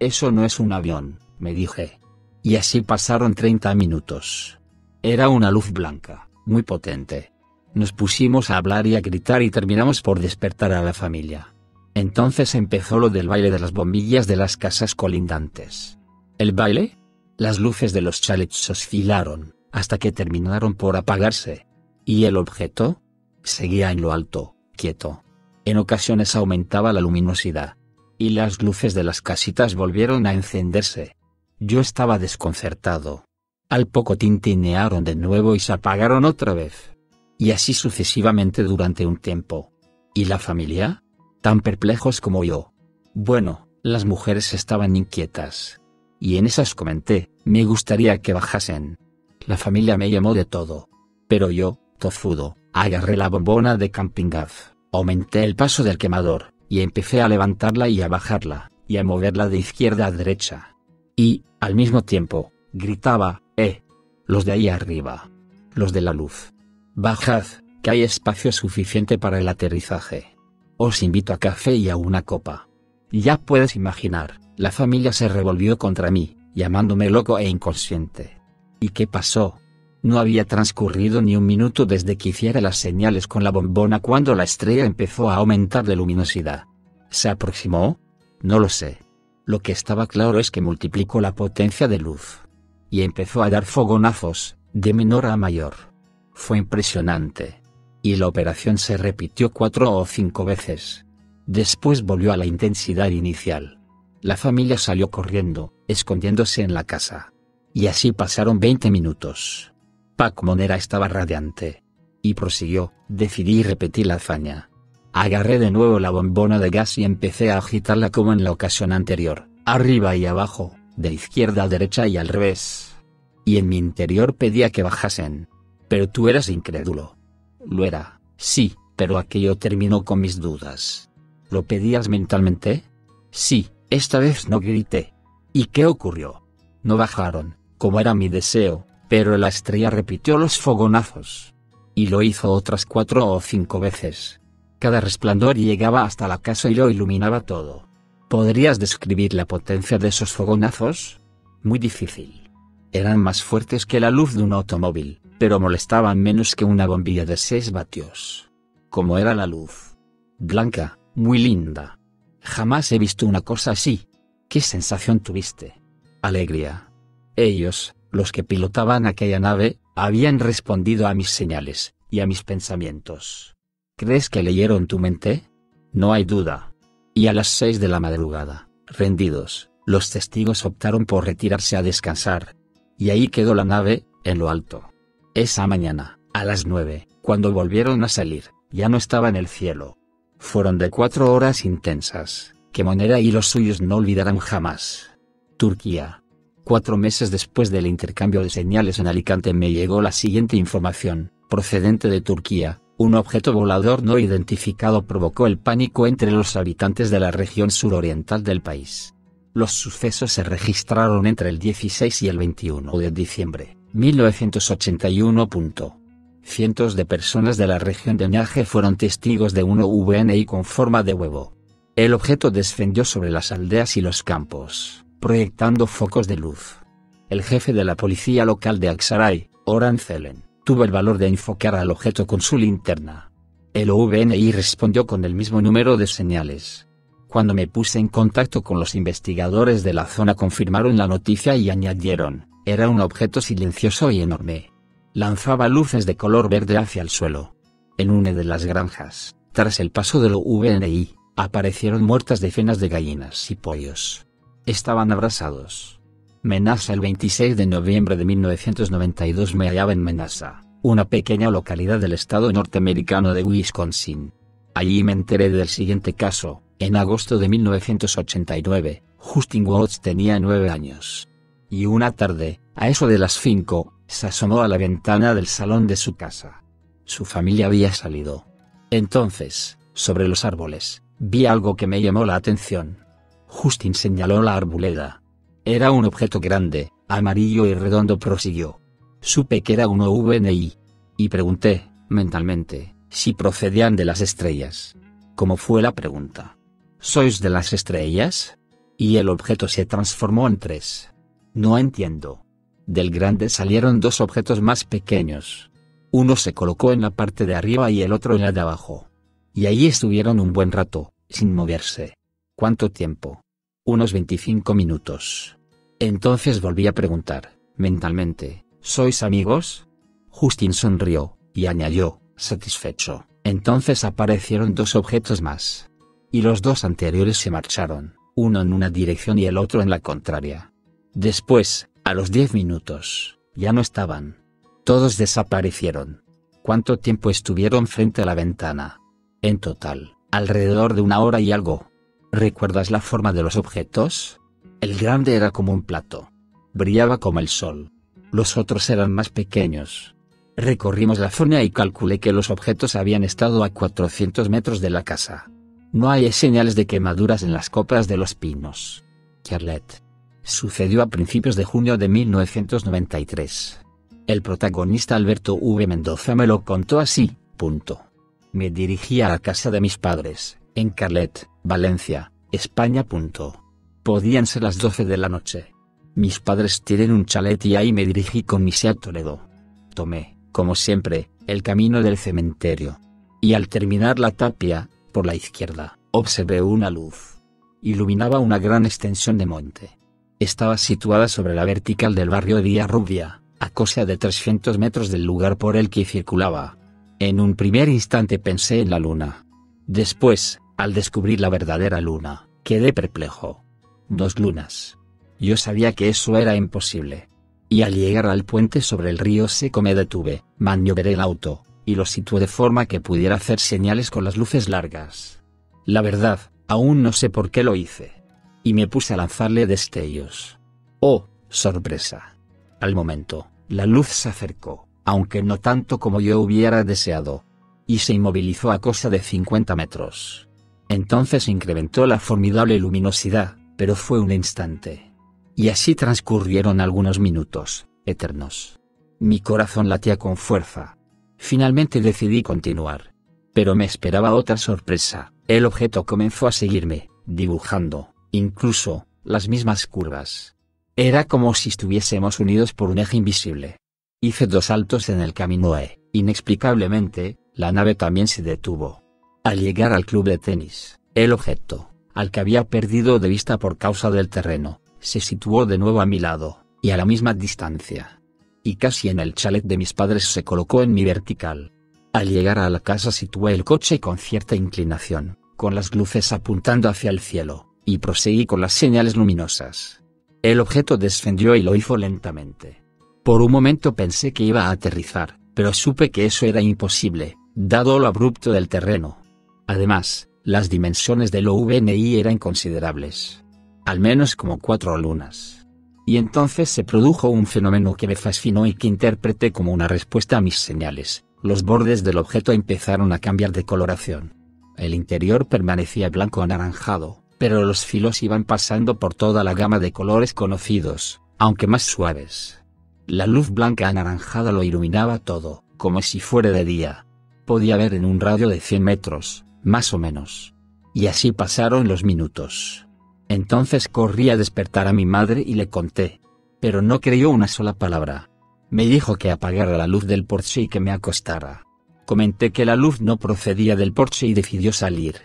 Eso no es un avión, me dije. Y así pasaron treinta minutos. Era una luz blanca, muy potente. Nos pusimos a hablar y a gritar y terminamos por despertar a la familia. Entonces empezó lo del baile de las bombillas de las casas colindantes. ¿El baile? Las luces de los chalets oscilaron, hasta que terminaron por apagarse. ¿Y el objeto? Seguía en lo alto, quieto. En ocasiones aumentaba la luminosidad. Y las luces de las casitas volvieron a encenderse. Yo estaba desconcertado. Al poco tintinearon de nuevo y se apagaron otra vez. Y así sucesivamente durante un tiempo. ¿Y la familia? Tan perplejos como yo. Bueno, las mujeres estaban inquietas. Y en esas comenté, me gustaría que bajasen. La familia me llamó de todo. Pero yo, tozudo, agarré la bombona de camping gas, aumenté el paso del quemador, y empecé a levantarla y a bajarla, y a moverla de izquierda a derecha. Y, al mismo tiempo, gritaba, ¡eh! Los de ahí arriba. Los de la luz. Bajad, que hay espacio suficiente para el aterrizaje. Os invito a café y a una copa. Ya puedes imaginar, la familia se revolvió contra mí, llamándome loco e inconsciente. ¿Y qué pasó? No había transcurrido ni un minuto desde que hiciera las señales con la bombona cuando la estrella empezó a aumentar de luminosidad. ¿Se aproximó? No lo sé. Lo que estaba claro es que multiplicó la potencia de luz. Y empezó a dar fogonazos, de menor a mayor. Fue impresionante. Y la operación se repitió cuatro o cinco veces. Después volvió a la intensidad inicial. La familia salió corriendo, escondiéndose en la casa. Y así pasaron veinte minutos. Paco Monera estaba radiante. Y prosiguió, decidí repetir la hazaña. Agarré de nuevo la bombona de gas y empecé a agitarla como en la ocasión anterior, arriba y abajo, de izquierda a derecha y al revés. Y en mi interior pedía que bajasen. Pero tú eras incrédulo. Lo era, sí, pero aquello terminó con mis dudas. ¿Lo pedías mentalmente? Sí, esta vez no grité. ¿Y qué ocurrió? No bajaron, como era mi deseo. Pero la estrella repitió los fogonazos. Y lo hizo otras cuatro o cinco veces. Cada resplandor llegaba hasta la casa y lo iluminaba todo. ¿Podrías describir la potencia de esos fogonazos? Muy difícil. Eran más fuertes que la luz de un automóvil, pero molestaban menos que una bombilla de seis vatios. Como era la luz. Blanca, muy linda. Jamás he visto una cosa así. ¿Qué sensación tuviste? Alegría. Ellos, los que pilotaban aquella nave, habían respondido a mis señales, y a mis pensamientos. ¿Crees que leyeron tu mente? No hay duda. Y a las seis de la madrugada, rendidos, los testigos optaron por retirarse a descansar. Y ahí quedó la nave, en lo alto. Esa mañana, a las nueve, cuando volvieron a salir, ya no estaba en el cielo. Fueron de cuatro horas intensas, que Monera y los suyos no olvidarán jamás. Turquía. Cuatro meses después del intercambio de señales en Alicante me llegó la siguiente información, procedente de Turquía, un objeto volador no identificado provocó el pánico entre los habitantes de la región suroriental del país. Los sucesos se registraron entre el dieciséis y el veintiuno de diciembre de mil novecientos ochenta y uno. Cientos de personas de la región de Ñaje fueron testigos de un ovni con forma de huevo. El objeto descendió sobre las aldeas y los campos, proyectando focos de luz. El jefe de la policía local de Aksaray, Orhan Celen, tuvo el valor de enfocar al objeto con su linterna. El ovni respondió con el mismo número de señales. Cuando me puse en contacto con los investigadores de la zona confirmaron la noticia y añadieron, era un objeto silencioso y enorme. Lanzaba luces de color verde hacia el suelo. En una de las granjas, tras el paso del ovni, aparecieron muertas decenas de gallinas y pollos. Estaban abrasados. Menaza. El veintiséis de noviembre de mil novecientos noventa y dos me hallaba en Menaza, una pequeña localidad del estado norteamericano de Wisconsin. Allí me enteré del siguiente caso. En agosto de mil novecientos ochenta y nueve, Justin Woods tenía nueve años. Y una tarde, a eso de las cinco, se asomó a la ventana del salón de su casa. Su familia había salido. Entonces, sobre los árboles, vi algo que me llamó la atención. Justin señaló la arboleda. Era un objeto grande, amarillo y redondo, prosiguió. Supe que era un ovni. Y pregunté, mentalmente, si procedían de las estrellas. ¿Cómo fue la pregunta? ¿Sois de las estrellas? Y el objeto se transformó en tres. No entiendo. Del grande salieron dos objetos más pequeños. Uno se colocó en la parte de arriba y el otro en la de abajo. Y ahí estuvieron un buen rato, sin moverse. ¿Cuánto tiempo? Unos veinticinco minutos. Entonces volví a preguntar, mentalmente, ¿sois amigos? Justin sonrió, y añadió, satisfecho, entonces aparecieron dos objetos más. Y los dos anteriores se marcharon, uno en una dirección y el otro en la contraria. Después, a los diez minutos, ya no estaban. Todos desaparecieron. ¿Cuánto tiempo estuvieron frente a la ventana? En total, alrededor de una hora y algo. ¿Recuerdas la forma de los objetos? El grande era como un plato. Brillaba como el sol. Los otros eran más pequeños. Recorrimos la zona y calculé que los objetos habían estado a cuatrocientos metros de la casa. No hay señales de quemaduras en las copas de los pinos. Charlotte. Sucedió a principios de junio de mil novecientos noventa y tres. El protagonista Alberto V. Mendoza me lo contó así, punto. Me dirigí a la casa de mis padres, en Carlet, Valencia, España. Punto. Podían ser las doce de la noche. Mis padres tienen un chalet y ahí me dirigí con mi Seat Toledo. Tomé, como siempre, el camino del cementerio. Y al terminar la tapia, por la izquierda, observé una luz. Iluminaba una gran extensión de monte. Estaba situada sobre la vertical del barrio de Villarrubia, a cosa de trescientos metros del lugar por el que circulaba. En un primer instante pensé en la luna. Después, al descubrir la verdadera luna, quedé perplejo. Dos lunas. Yo sabía que eso era imposible. Y al llegar al puente sobre el río seco me detuve, maniobré el auto, y lo situé de forma que pudiera hacer señales con las luces largas. La verdad, aún no sé por qué lo hice. Y me puse a lanzarle destellos. ¡Oh, sorpresa! Al momento, la luz se acercó, aunque no tanto como yo hubiera deseado. Y se inmovilizó a cosa de cincuenta metros. Entonces incrementó la formidable luminosidad, pero fue un instante. Y así transcurrieron algunos minutos, eternos. Mi corazón latía con fuerza. Finalmente decidí continuar. Pero me esperaba otra sorpresa. El objeto comenzó a seguirme, dibujando, incluso, las mismas curvas. Era como si estuviésemos unidos por un eje invisible. Hice dos saltos en el camino e, inexplicablemente, la nave también se detuvo. Al llegar al club de tenis, el objeto, al que había perdido de vista por causa del terreno, se situó de nuevo a mi lado, y a la misma distancia. Y casi en el chalet de mis padres se colocó en mi vertical. Al llegar a la casa situé el coche con cierta inclinación, con las luces apuntando hacia el cielo, y proseguí con las señales luminosas. El objeto descendió y lo hizo lentamente. Por un momento pensé que iba a aterrizar, pero supe que eso era imposible, dado lo abrupto del terreno. Además, las dimensiones del O V N I eran considerables. Al menos como cuatro lunas. Y entonces se produjo un fenómeno que me fascinó y que interpreté como una respuesta a mis señales. Los bordes del objeto empezaron a cambiar de coloración. El interior permanecía blanco anaranjado, pero los filos iban pasando por toda la gama de colores conocidos, aunque más suaves. La luz blanca anaranjada lo iluminaba todo, como si fuera de día. Podía ver en un radio de cien metros, más o menos. Y así pasaron los minutos. Entonces corrí a despertar a mi madre y le conté. Pero no creyó una sola palabra. Me dijo que apagara la luz del porche y que me acostara. Comenté que la luz no procedía del porche y decidió salir.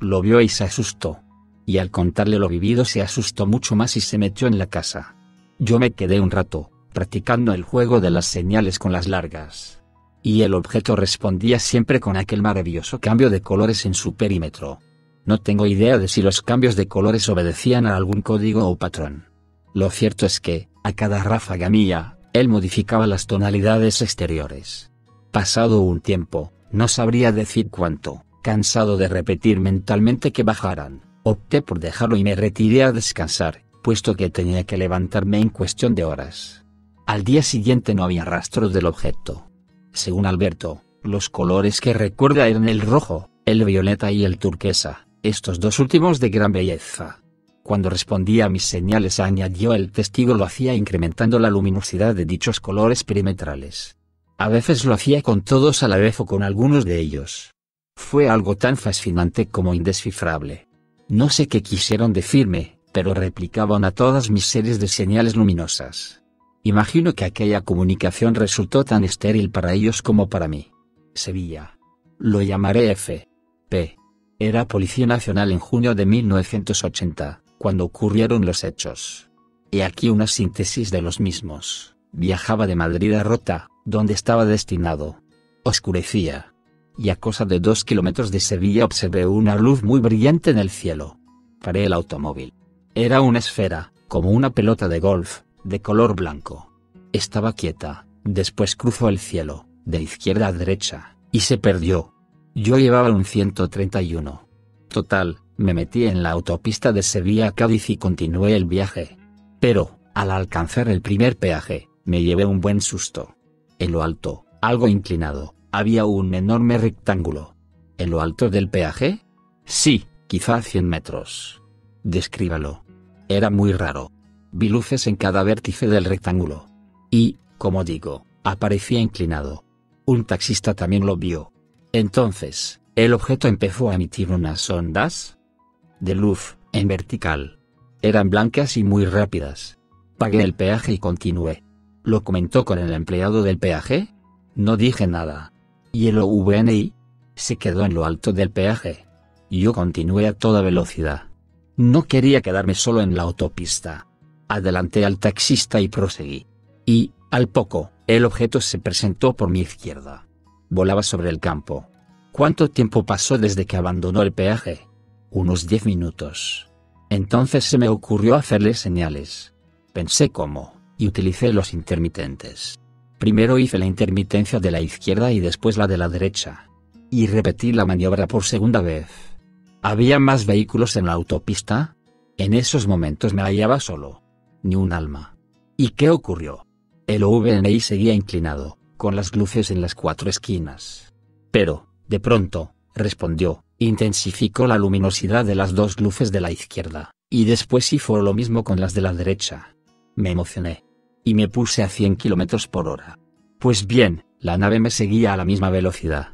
Lo vio y se asustó. Y al contarle lo vivido se asustó mucho más y se metió en la casa. Yo me quedé un rato, practicando el juego de las señales con las largas. Y el objeto respondía siempre con aquel maravilloso cambio de colores en su perímetro. No tengo idea de si los cambios de colores obedecían a algún código o patrón. Lo cierto es que, a cada ráfaga mía, él modificaba las tonalidades exteriores. Pasado un tiempo, no sabría decir cuánto, cansado de repetir mentalmente que bajaran, opté por dejarlo y me retiré a descansar, puesto que tenía que levantarme en cuestión de horas. Al día siguiente no había rastros del objeto. Según Alberto, los colores que recuerda eran el rojo, el violeta y el turquesa. Estos dos últimos de gran belleza. Cuando respondía a mis señales, añadió el testigo, lo hacía incrementando la luminosidad de dichos colores perimetrales. A veces lo hacía con todos a la vez o con algunos de ellos. Fue algo tan fascinante como indescifrable. No sé qué quisieron decirme, pero replicaban a todas mis series de señales luminosas. Imagino que aquella comunicación resultó tan estéril para ellos como para mí. Sevilla. Lo llamaré F. P. era Policía Nacional en junio de mil novecientos ochenta, cuando ocurrieron los hechos. He aquí una síntesis de los mismos. Viajaba de Madrid a Rota, donde estaba destinado. Oscurecía. Y a cosa de dos kilómetros de Sevilla observé una luz muy brillante en el cielo. Paré el automóvil. Era una esfera, como una pelota de golf, de color blanco. Estaba quieta, después cruzó el cielo, de izquierda a derecha, y se perdió. Yo llevaba un ciento treinta y uno. Total, me metí en la autopista de Sevilla a Cádiz y continué el viaje. Pero, al alcanzar el primer peaje, me llevé un buen susto. En lo alto, algo inclinado, había un enorme rectángulo. ¿En lo alto del peaje? Sí, quizá cien metros. Descríbalo. Era muy raro. Vi luces en cada vértice del rectángulo. Y, como digo, aparecía inclinado. Un taxista también lo vio. Entonces, el objeto empezó a emitir unas ondas de luz, en vertical. Eran blancas y muy rápidas. Pagué el peaje y continué. ¿Lo comentó con el empleado del peaje? No dije nada. ¿Y el O V N I? Se quedó en lo alto del peaje. Yo continué a toda velocidad. No quería quedarme solo en la autopista. Adelanté al taxista y proseguí. Y, al poco, el objeto se presentó por mi izquierda. Volaba sobre el campo. ¿Cuánto tiempo pasó desde que abandonó el peaje? Unos diez minutos. Entonces se me ocurrió hacerle señales. Pensé cómo, y utilicé los intermitentes. Primero hice la intermitencia de la izquierda y después la de la derecha. Y repetí la maniobra por segunda vez. ¿Había más vehículos en la autopista? En esos momentos me hallaba solo. Ni un alma. ¿Y qué ocurrió? El O V N I seguía inclinado, con las luces en las cuatro esquinas. Pero, de pronto, respondió, intensificó la luminosidad de las dos luces de la izquierda, y después hizo lo mismo con las de la derecha. Me emocioné. Y me puse a cien kilómetros por hora. Pues bien, la nave me seguía a la misma velocidad.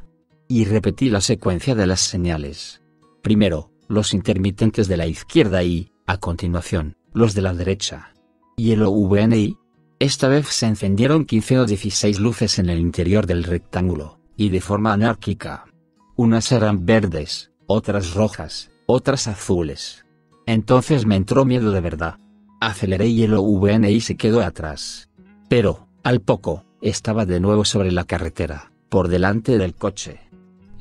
Y repetí la secuencia de las señales. Primero, los intermitentes de la izquierda y, a continuación, los de la derecha. ¿Y el O V N I? Esta vez se encendieron quince o dieciséis luces en el interior del rectángulo, y de forma anárquica. Unas eran verdes, otras rojas, otras azules. Entonces me entró miedo de verdad. Aceleré y el O V N I se quedó atrás. Pero, al poco, estaba de nuevo sobre la carretera, por delante del coche.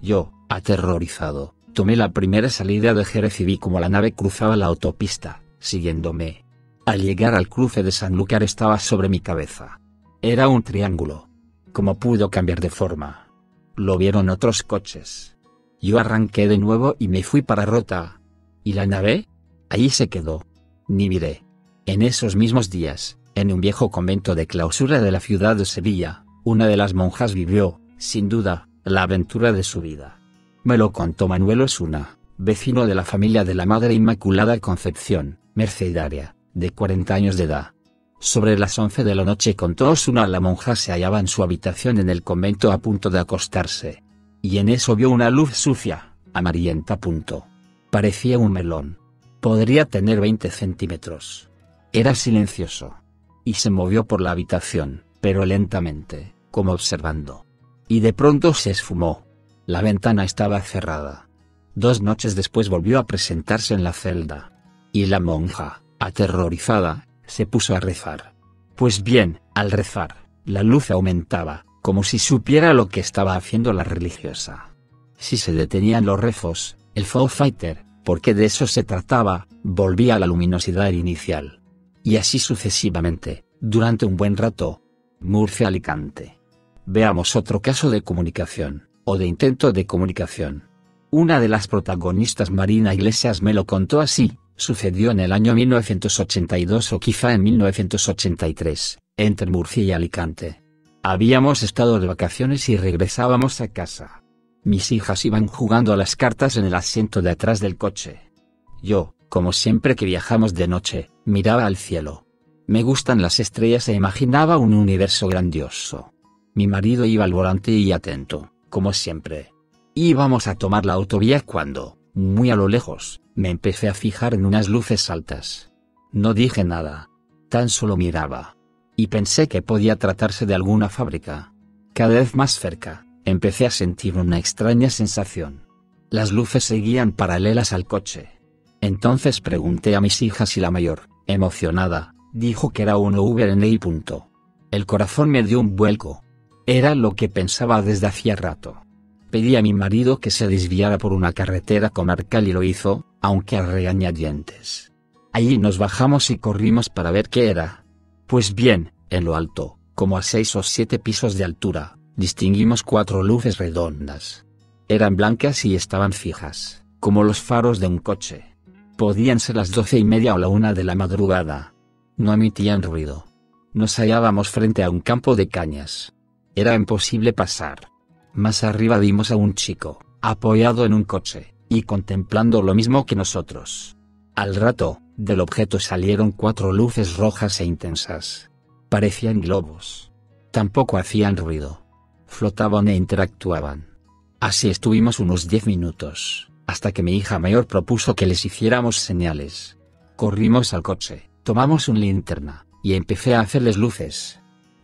Yo, aterrorizado, tomé la primera salida de Jerez y vi como la nave cruzaba la autopista, siguiéndome. Al llegar al cruce de Sanlúcar estaba sobre mi cabeza. Era un triángulo. ¿Cómo pudo cambiar de forma? Lo vieron otros coches. Yo arranqué de nuevo y me fui para Rota. ¿Y la nave? Allí se quedó. Ni miré. En esos mismos días, en un viejo convento de clausura de la ciudad de Sevilla, una de las monjas vivió, sin duda, la aventura de su vida. Me lo contó Manuel Osuna, vecino de la familia de la Madre Inmaculada Concepción, mercedaria, de cuarenta años de edad. Sobre las once de la noche contó Osuna, la monja se hallaba en su habitación en el convento a punto de acostarse. Y en eso vio una luz sucia, amarillenta. Punto. Parecía un melón. Podría tener veinte centímetros. Era silencioso. Y se movió por la habitación, pero lentamente, como observando. Y de pronto se esfumó. La ventana estaba cerrada. Dos noches después volvió a presentarse en la celda. Y la monja, aterrorizada, se puso a rezar. Pues bien, al rezar, la luz aumentaba, como si supiera lo que estaba haciendo la religiosa. Si se detenían los rezos, el Foo Fighter, porque de eso se trataba, volvía a la luminosidad inicial. Y así sucesivamente, durante un buen rato. Murcia-Alicante. Veamos otro caso de comunicación, o de intento de comunicación. Una de las protagonistas, Marina Iglesias, me lo contó así. Sucedió en el año mil novecientos ochenta y dos o quizá en mil novecientos ochenta y tres, entre Murcia y Alicante. Habíamos estado de vacaciones y regresábamos a casa. Mis hijas iban jugando a las cartas en el asiento de atrás del coche. Yo, como siempre que viajamos de noche, miraba al cielo. Me gustan las estrellas e imaginaba un universo grandioso. Mi marido iba al volante y atento, como siempre. Íbamos a tomar la autovía cuando, muy a lo lejos, me empecé a fijar en unas luces altas. No dije nada. Tan solo miraba. Y pensé que podía tratarse de alguna fábrica. Cada vez más cerca, empecé a sentir una extraña sensación. Las luces seguían paralelas al coche. Entonces pregunté a mis hijas y la mayor, emocionada, dijo que era un Uber en el punto. El corazón me dio un vuelco. Era lo que pensaba desde hacía rato. Pedí a mi marido que se desviara por una carretera comarcal y lo hizo, aunque a regañadientes. Allí nos bajamos y corrimos para ver qué era. Pues bien, en lo alto, como a seis o siete pisos de altura, distinguimos cuatro luces redondas. Eran blancas y estaban fijas, como los faros de un coche. Podían ser las doce y media o la una de la madrugada. No emitían ruido. Nos hallábamos frente a un campo de cañas. Era imposible pasar. Más arriba vimos a un chico, apoyado en un coche, y contemplando lo mismo que nosotros. Al rato, del objeto salieron cuatro luces rojas e intensas. Parecían globos. Tampoco hacían ruido. Flotaban e interactuaban. Así estuvimos unos diez minutos, hasta que mi hija mayor propuso que les hiciéramos señales. Corrimos al coche, tomamos una linterna, y empecé a hacerles luces.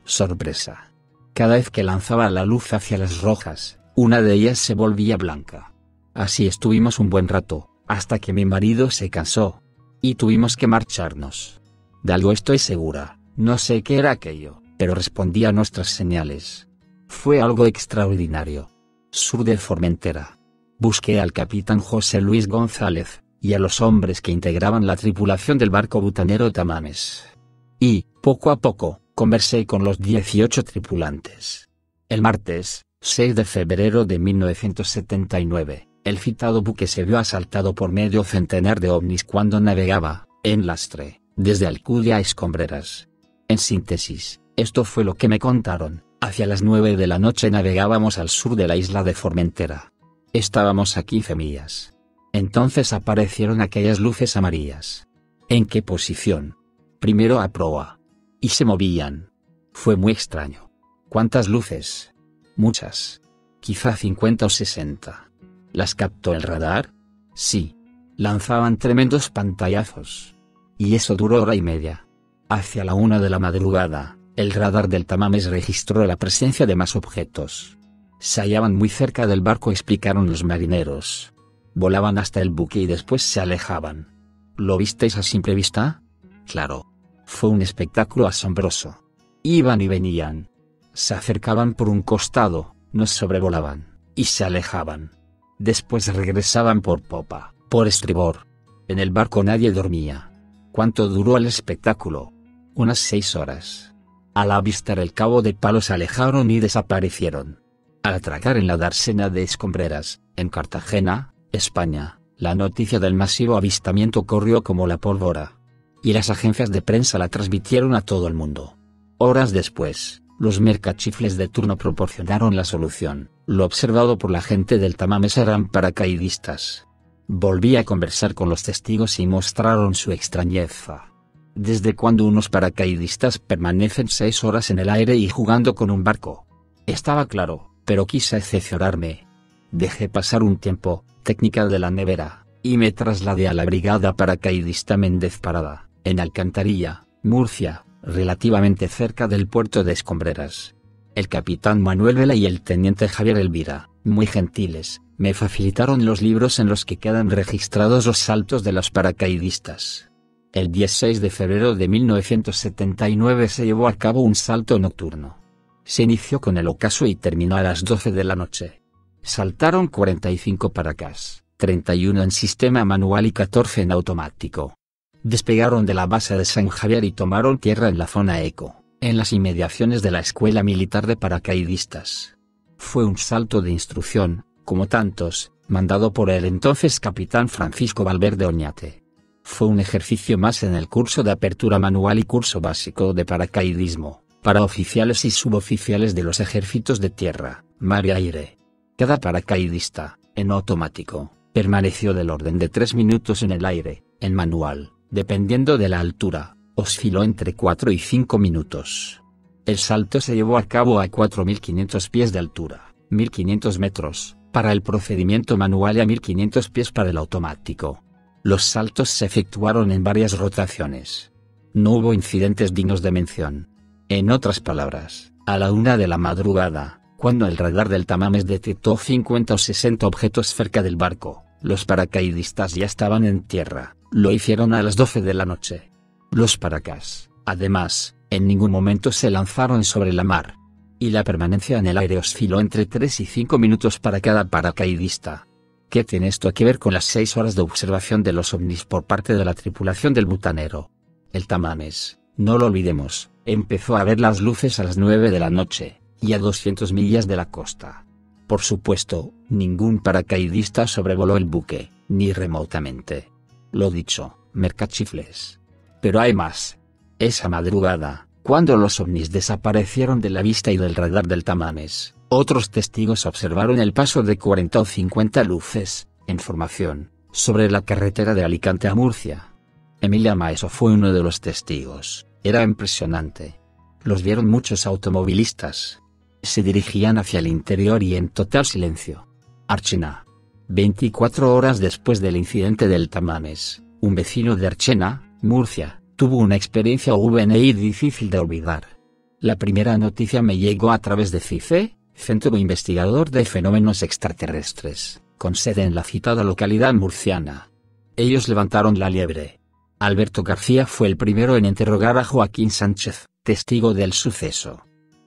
Sorpresa. Cada vez que lanzaba la luz hacia las rojas, una de ellas se volvía blanca. Así estuvimos un buen rato, hasta que mi marido se cansó. Y tuvimos que marcharnos. De algo estoy segura, no sé qué era aquello, pero respondía a nuestras señales. Fue algo extraordinario. Sur de Formentera. Busqué al capitán José Luis González, y a los hombres que integraban la tripulación del barco butanero Tamames. Y, poco a poco, conversé con los dieciocho tripulantes. El martes, seis de febrero de mil novecientos setenta y nueve, el citado buque se vio asaltado por medio centenar de ovnis cuando navegaba, en lastre, desde Alcudia a Escombreras. En síntesis, esto fue lo que me contaron. Hacia las nueve de la noche navegábamos al sur de la isla de Formentera. Estábamos a quince millas. Entonces aparecieron aquellas luces amarillas. ¿En qué posición? Primero a proa. Y se movían. Fue muy extraño. ¿Cuántas luces? Muchas. Quizá cincuenta o sesenta. ¿Las captó el radar? Sí. Lanzaban tremendos pantallazos. Y eso duró hora y media. Hacia la una de la madrugada, el radar del Tamames registró la presencia de más objetos. Se hallaban muy cerca del barco, explicaron los marineros. Volaban hasta el buque y después se alejaban. ¿Lo visteis a simple vista? Claro. Fue un espectáculo asombroso. Iban y venían. Se acercaban por un costado, nos sobrevolaban, y se alejaban. Después regresaban por popa, por estribor. En el barco nadie dormía. ¿Cuánto duró el espectáculo? Unas seis horas. Al avistar el Cabo de Palos se alejaron y desaparecieron. Al atracar en la dársena de Escombreras, en Cartagena, España, la noticia del masivo avistamiento corrió como la pólvora. Y las agencias de prensa la transmitieron a todo el mundo. Horas después, los mercachifles de turno proporcionaron la solución. Lo observado por la gente del Tamames eran paracaidistas. Volví a conversar con los testigos y mostraron su extrañeza. ¿Desde cuándo unos paracaidistas permanecen seis horas en el aire y jugando con un barco? Estaba claro, pero quise cerciorarme. Dejé pasar un tiempo, técnica de la nevera, y me trasladé a la brigada paracaidista Méndez Parada, en Alcantarilla, Murcia, relativamente cerca del puerto de Escombreras. El capitán Manuel Vela y el teniente Javier Elvira, muy gentiles, me facilitaron los libros en los que quedan registrados los saltos de los paracaidistas. El dieciséis de febrero de mil novecientos setenta y nueve se llevó a cabo un salto nocturno. Se inició con el ocaso y terminó a las doce de la noche. Saltaron cuarenta y cinco paracas, treinta y uno en sistema manual y catorce en automático. Despegaron de la base de San Javier y tomaron tierra en la zona eco, en las inmediaciones de la Escuela Militar de Paracaidistas. Fue un salto de instrucción, como tantos, mandado por el entonces capitán Francisco Valverde Oñate. Fue un ejercicio más en el curso de apertura manual y curso básico de paracaidismo, para oficiales y suboficiales de los ejércitos de tierra, mar y aire. Cada paracaidista, en automático, permaneció del orden de tres minutos en el aire, en manual, dependiendo de la altura, osciló entre cuatro y cinco minutos. El salto se llevó a cabo a cuatro mil quinientos pies de altura, mil quinientos metros, para el procedimiento manual y a mil quinientos pies para el automático. Los saltos se efectuaron en varias rotaciones. No hubo incidentes dignos de mención. En otras palabras, a la una de la madrugada, Cuando el radar del Tamames detectó cincuenta o sesenta objetos cerca del barco, los paracaidistas ya estaban en tierra. Lo hicieron a las doce de la noche. Los paracas, además, en ningún momento se lanzaron sobre la mar. Y la permanencia en el aire osciló entre tres y cinco minutos para cada paracaidista. ¿Qué tiene esto que ver con las seis horas de observación de los ovnis por parte de la tripulación del butanero? El Tamames, no lo olvidemos, empezó a ver las luces a las nueve de la noche, y a doscientas millas de la costa. Por supuesto, ningún paracaidista sobrevoló el buque, ni remotamente. Lo dicho, mercachifles. Pero hay más. Esa madrugada, cuando los ovnis desaparecieron de la vista y del radar del Tamames, otros testigos observaron el paso de cuarenta o cincuenta luces, en formación, sobre la carretera de Alicante a Murcia. Emilia Maeso fue uno de los testigos. Era impresionante. Los vieron muchos automovilistas. Se dirigían hacia el interior y en total silencio. Archena. veinticuatro horas después del incidente del Tamames, un vecino de Archena, Murcia, tuvo una experiencia U V N I difícil de olvidar. La primera noticia me llegó a través de C I C E, Centro Investigador de Fenómenos Extraterrestres, con sede en la citada localidad murciana. Ellos levantaron la liebre. Alberto García fue el primero en interrogar a Joaquín Sánchez, testigo del suceso.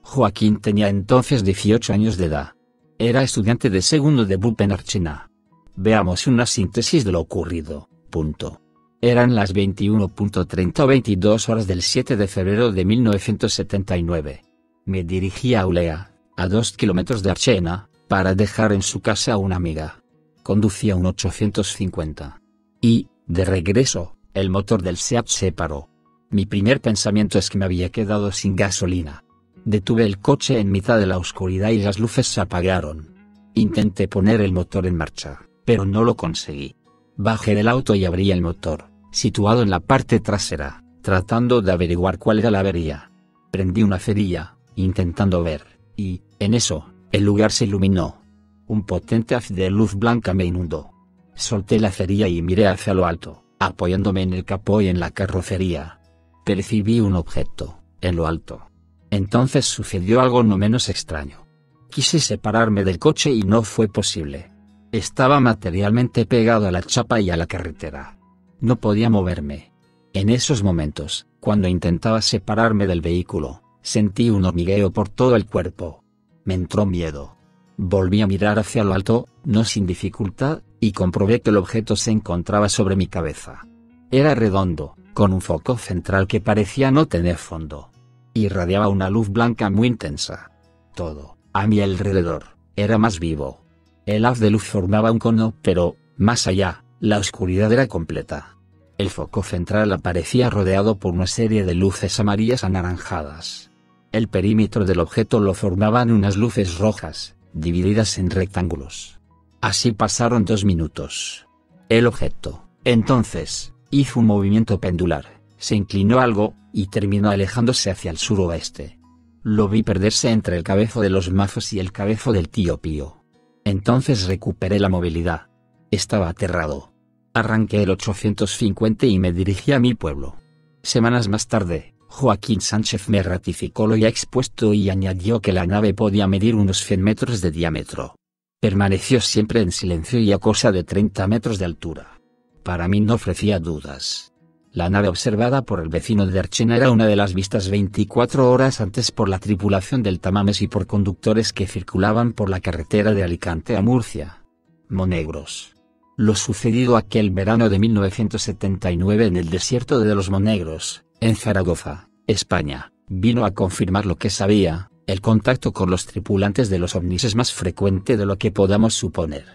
Joaquín tenía entonces dieciocho años de edad. Era estudiante de segundo de B U P en Archena. Veamos una síntesis de lo ocurrido. Punto. Eran las veintiuna treinta o veintidós horas del siete de febrero de mil novecientos setenta y nueve. Me dirigí a Ulea, a dos kilómetros de Archena, para dejar en su casa a una amiga. Conducía un ochocientos cincuenta. Y, de regreso, el motor del SEAT se paró. Mi primer pensamiento es que me había quedado sin gasolina. Detuve el coche en mitad de la oscuridad y las luces se apagaron. Intenté poner el motor en marcha, pero no lo conseguí. Bajé del auto y abrí el motor, situado en la parte trasera, tratando de averiguar cuál era la avería. Prendí una cerilla, intentando ver, y, en eso, el lugar se iluminó. Un potente haz de luz blanca me inundó. Solté la cerilla y miré hacia lo alto, apoyándome en el capó y en la carrocería. Percibí un objeto, en lo alto. Entonces sucedió algo no menos extraño. Quise separarme del coche y no fue posible. Estaba materialmente pegado a la chapa y a la carretera. No podía moverme. En esos momentos, cuando intentaba separarme del vehículo, sentí un hormigueo por todo el cuerpo. Me entró miedo. Volví a mirar hacia lo alto, no sin dificultad, y comprobé que el objeto se encontraba sobre mi cabeza. Era redondo, con un foco central que parecía no tener fondo. Irradiaba una luz blanca muy intensa. Todo, a mi alrededor, era más vivo. El haz de luz formaba un cono, pero, más allá, la oscuridad era completa. El foco central aparecía rodeado por una serie de luces amarillas anaranjadas. El perímetro del objeto lo formaban unas luces rojas, divididas en rectángulos. Así pasaron dos minutos. El objeto, entonces, hizo un movimiento pendular, se inclinó algo, y terminó alejándose hacia el suroeste. Lo vi perderse entre el cabezo de los mazos y el cabezo del tío Pío. Entonces recuperé la movilidad. Estaba aterrado. Arranqué el ochocientos cincuenta y me dirigí a mi pueblo. Semanas más tarde, Joaquín Sánchez me ratificó lo ya expuesto y añadió que la nave podía medir unos cien metros de diámetro. Permaneció siempre en silencio y a cosa de treinta metros de altura. Para mí no ofrecía dudas. La nave observada por el vecino de Archena era una de las vistas veinticuatro horas antes por la tripulación del Tamames y por conductores que circulaban por la carretera de Alicante a Murcia. Monegros. Lo sucedido aquel verano de mil novecientos setenta y nueve en el desierto de los Monegros, en Zaragoza, España, vino a confirmar lo que sabía: el contacto con los tripulantes de los ovnis es más frecuente de lo que podamos suponer.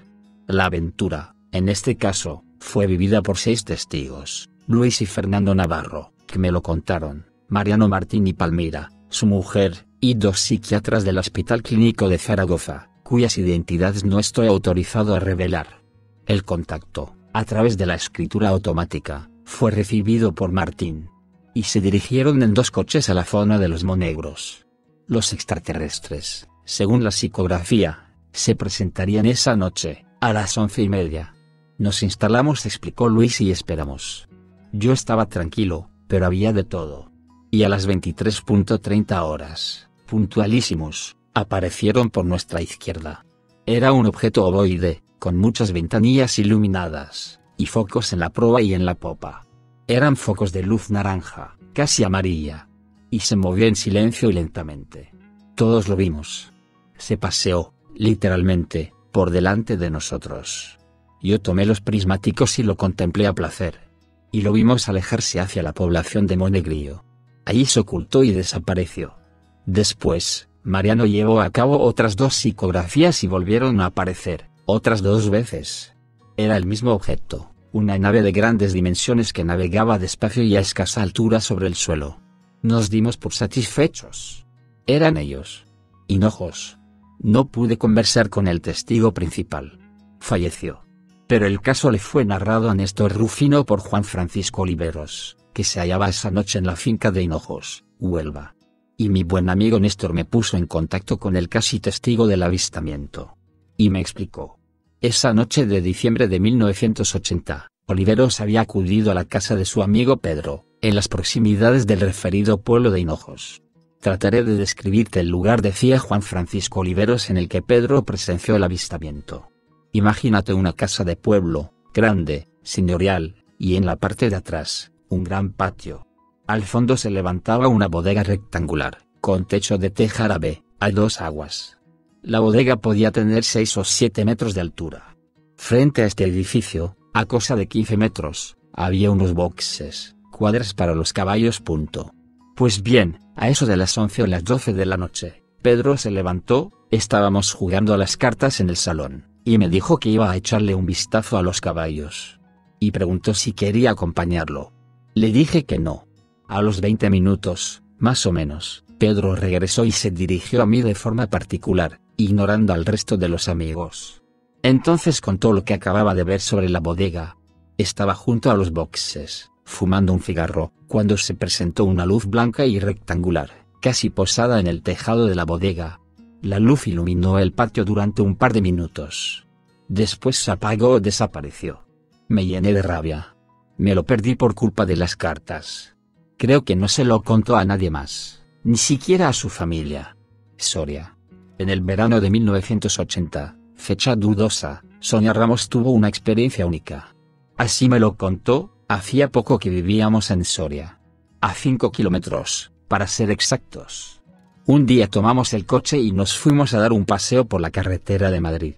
La aventura, en este caso, fue vivida por seis testigos. Luis y Fernando Navarro, que me lo contaron, Mariano Martín y Palmira, su mujer, y dos psiquiatras del Hospital Clínico de Zaragoza, cuyas identidades no estoy autorizado a revelar. El contacto, a través de la escritura automática, fue recibido por Martín. Y se dirigieron en dos coches a la zona de los Monegros. Los extraterrestres, según la psicografía, se presentarían esa noche, a las once y media. Nos instalamos, explicó Luis, y esperamos. Yo estaba tranquilo, pero había de todo. Y a las veintitrés treinta horas, puntualísimos, aparecieron por nuestra izquierda. Era un objeto ovoide, con muchas ventanillas iluminadas, y focos en la proa y en la popa. Eran focos de luz naranja, casi amarilla. Y se movió en silencio y lentamente. Todos lo vimos. Se paseó, literalmente, por delante de nosotros. Yo tomé los prismáticos y lo contemplé a placer. Y lo vimos alejarse hacia la población de Monegrillo. Allí se ocultó y desapareció. Después, Mariano llevó a cabo otras dos psicografías y volvieron a aparecer, otras dos veces. Era el mismo objeto, una nave de grandes dimensiones que navegaba despacio y a escasa altura sobre el suelo. Nos dimos por satisfechos. Eran ellos. Hinojos. No pude conversar con el testigo principal. Falleció. Pero el caso le fue narrado a Néstor Rufino por Juan Francisco Oliveros, que se hallaba esa noche en la finca de Hinojos, Huelva. Y mi buen amigo Néstor me puso en contacto con el casi testigo del avistamiento. Y me explicó. Esa noche de diciembre de mil novecientos ochenta, Oliveros había acudido a la casa de su amigo Pedro, en las proximidades del referido pueblo de Hinojos. Trataré de describirte el lugar, decía Juan Francisco Oliveros, en el que Pedro presenció el avistamiento. Imagínate una casa de pueblo, grande, señorial, y en la parte de atrás, un gran patio. Al fondo se levantaba una bodega rectangular, con techo de teja árabe, a dos aguas. La bodega podía tener seis o siete metros de altura. Frente a este edificio, a cosa de quince metros, había unos boxes, cuadras para los caballos. Punto. Pues bien, a eso de las once o las doce de la noche, Pedro se levantó, estábamos jugando a las cartas en el salón, y me dijo que iba a echarle un vistazo a los caballos. Y preguntó si quería acompañarlo. Le dije que no. A los veinte minutos, más o menos, Pedro regresó y se dirigió a mí de forma particular, ignorando al resto de los amigos. Entonces contó lo que acababa de ver sobre la bodega. Estaba junto a los boxes, fumando un cigarro, cuando se presentó una luz blanca y rectangular, casi posada en el tejado de la bodega. La luz iluminó el patio durante un par de minutos. Después se apagó o desapareció. Me llené de rabia. Me lo perdí por culpa de las cartas. Creo que no se lo contó a nadie más, ni siquiera a su familia. Soria. En el verano de mil novecientos ochenta, fecha dudosa, Sonia Ramos tuvo una experiencia única. Así me lo contó. Hacía poco que vivíamos en Soria. A cinco kilómetros, para ser exactos. Un día tomamos el coche y nos fuimos a dar un paseo por la carretera de Madrid.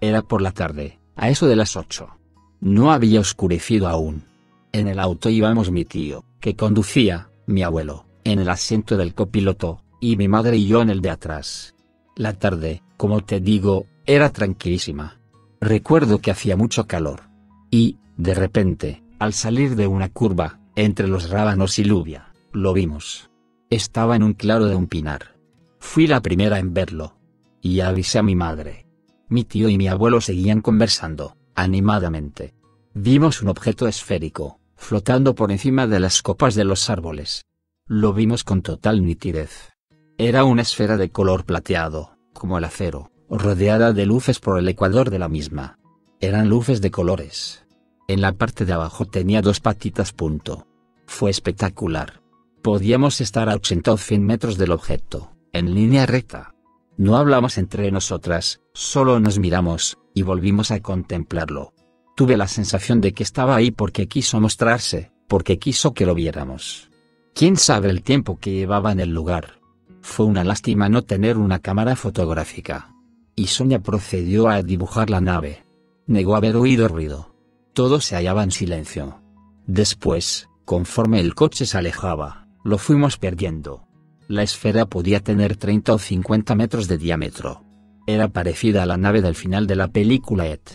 Era por la tarde, a eso de las ocho. No había oscurecido aún. En el auto íbamos mi tío, que conducía, mi abuelo, en el asiento del copiloto, y mi madre y yo en el de atrás. La tarde, como te digo, era tranquilísima. Recuerdo que hacía mucho calor. Y, de repente, al salir de una curva, entre los rábanos y lluvia, lo vimos. Estaba en un claro de un pinar. Fui la primera en verlo. Y avisé a mi madre. Mi tío y mi abuelo seguían conversando, animadamente. Vimos un objeto esférico, flotando por encima de las copas de los árboles. Lo vimos con total nitidez. Era una esfera de color plateado, como el acero, rodeada de luces por el ecuador de la misma. Eran luces de colores. En la parte de abajo tenía dos patitas. Punto. Fue espectacular. Podíamos estar a ochenta o cien metros del objeto, en línea recta. No hablamos entre nosotras, solo nos miramos, y volvimos a contemplarlo. Tuve la sensación de que estaba ahí porque quiso mostrarse, porque quiso que lo viéramos. ¿Quién sabe el tiempo que llevaba en el lugar? Fue una lástima no tener una cámara fotográfica. Y Sonia procedió a dibujar la nave. Negó haber oído ruido. Todo se hallaba en silencio. Después, conforme el coche se alejaba, lo fuimos perdiendo. La esfera podía tener treinta o cincuenta metros de diámetro. Era parecida a la nave del final de la película It.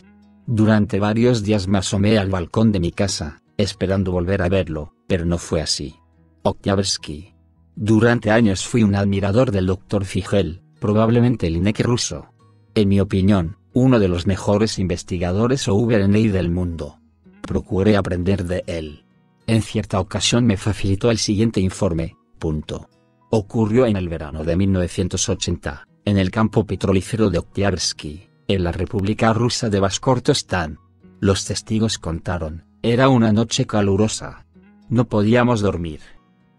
Durante varios días me asomé al balcón de mi casa, esperando volver a verlo, pero no fue así. Oktyabrsky. Durante años fui un admirador del doctor Figel, probablemente el I N E C ruso. En mi opinión, uno de los mejores investigadores O V N I del mundo. Procuré aprender de él. En cierta ocasión me facilitó el siguiente informe. Punto. Ocurrió en el verano de mil novecientos ochenta, en el campo petrolífero de Oktyabrsky, en la República Rusa de Baskortostán. Los testigos contaron, era una noche calurosa. No podíamos dormir.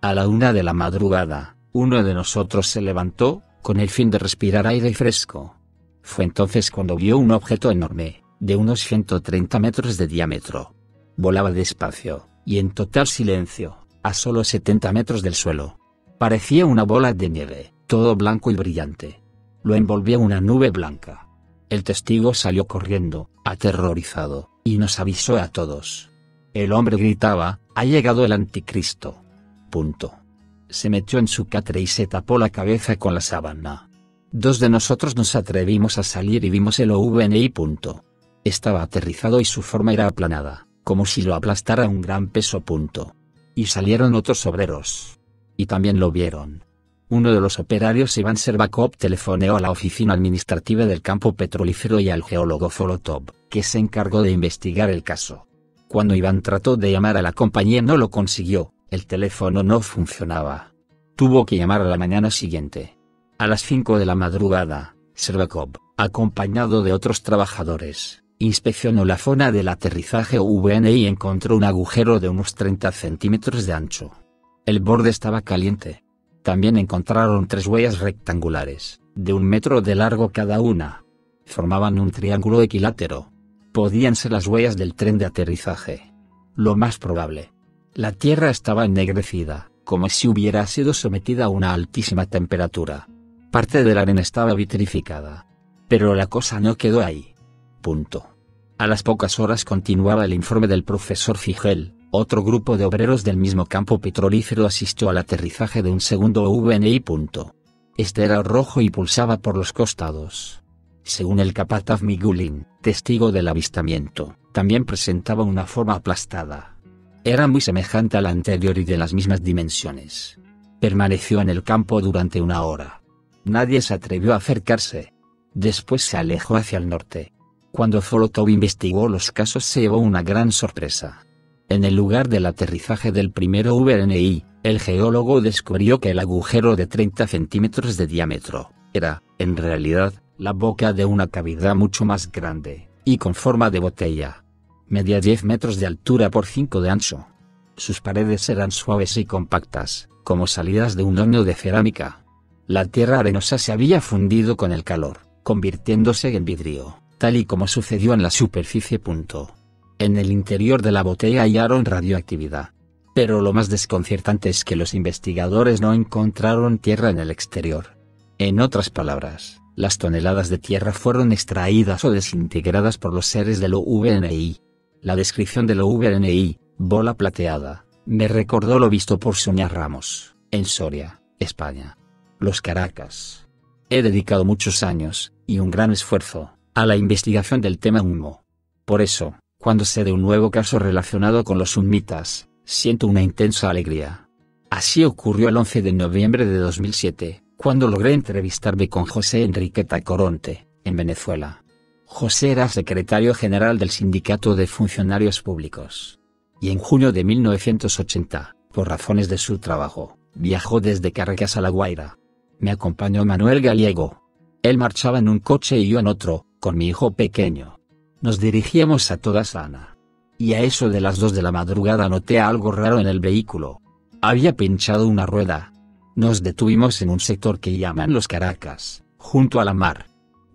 A la una de la madrugada, uno de nosotros se levantó, con el fin de respirar aire fresco. Fue entonces cuando vio un objeto enorme, de unos ciento treinta metros de diámetro. Volaba despacio, y en total silencio, a solo setenta metros del suelo. Parecía una bola de nieve, todo blanco y brillante. Lo envolvía una nube blanca. El testigo salió corriendo, aterrorizado, y nos avisó a todos. El hombre gritaba, «¡Ha llegado el anticristo!». Punto. Se metió en su catre y se tapó la cabeza con la sábana. Dos de nosotros nos atrevimos a salir y vimos el ovni. Punto. Estaba aterrizado y su forma era aplanada, como si lo aplastara un gran peso. Punto. Y salieron otros obreros. Y también lo vieron. Uno de los operarios, Iván Serbakov, telefoneó a la oficina administrativa del campo petrolífero y al geólogo Folotov, que se encargó de investigar el caso. Cuando Iván trató de llamar a la compañía no lo consiguió, el teléfono no funcionaba. Tuvo que llamar a la mañana siguiente. A las cinco de la madrugada, Serbakov, acompañado de otros trabajadores, inspeccionó la zona del aterrizaje ovni y encontró un agujero de unos treinta centímetros de ancho. El borde estaba caliente. También encontraron tres huellas rectangulares, de un metro de largo cada una. Formaban un triángulo equilátero. Podían ser las huellas del tren de aterrizaje. Lo más probable. La tierra estaba ennegrecida, como si hubiera sido sometida a una altísima temperatura. Parte de la arena estaba vitrificada. Pero la cosa no quedó ahí. Punto. A las pocas horas continuaba el informe del profesor Figel. Otro grupo de obreros del mismo campo petrolífero asistió al aterrizaje de un segundo ovni. Este era rojo y pulsaba por los costados. Según el capataz Migulín, testigo del avistamiento, también presentaba una forma aplastada. Era muy semejante a la anterior y de las mismas dimensiones. Permaneció en el campo durante una hora. Nadie se atrevió a acercarse. Después se alejó hacia el norte. Cuando Folotov investigó los casos se llevó una gran sorpresa. En el lugar del aterrizaje del primer ovni, el geólogo descubrió que el agujero de treinta centímetros de diámetro era, en realidad, la boca de una cavidad mucho más grande, y con forma de botella. Medía diez metros de altura por cinco de ancho. Sus paredes eran suaves y compactas, como salidas de un horno de cerámica. La tierra arenosa se había fundido con el calor, convirtiéndose en vidrio, tal y como sucedió en la superficie. Punto. En el interior de la botella hallaron radioactividad. Pero lo más desconcertante es que los investigadores no encontraron tierra en el exterior. En otras palabras, las toneladas de tierra fueron extraídas o desintegradas por los seres del ovni. La descripción del ovni, bola plateada, me recordó lo visto por Sonia Ramos, en Soria, España. Los Caracas. He dedicado muchos años, y un gran esfuerzo, a la investigación del tema humo. Por eso, cuando se dé un nuevo caso relacionado con los humitas, siento una intensa alegría. Así ocurrió el once de noviembre de dos mil siete, cuando logré entrevistarme con José Enriqueta Coronte, en Venezuela. José era secretario general del Sindicato de Funcionarios Públicos. Y en junio de mil novecientos ochenta, por razones de su trabajo, viajó desde Caracas a La Guaira. Me acompañó Manuel Gallego. Él marchaba en un coche y yo en otro, con mi hijo pequeño. Nos dirigíamos a Toda Sana. Y a eso de las dos de la madrugada noté algo raro en el vehículo. Había pinchado una rueda. Nos detuvimos en un sector que llaman Los Caracas, junto a la mar.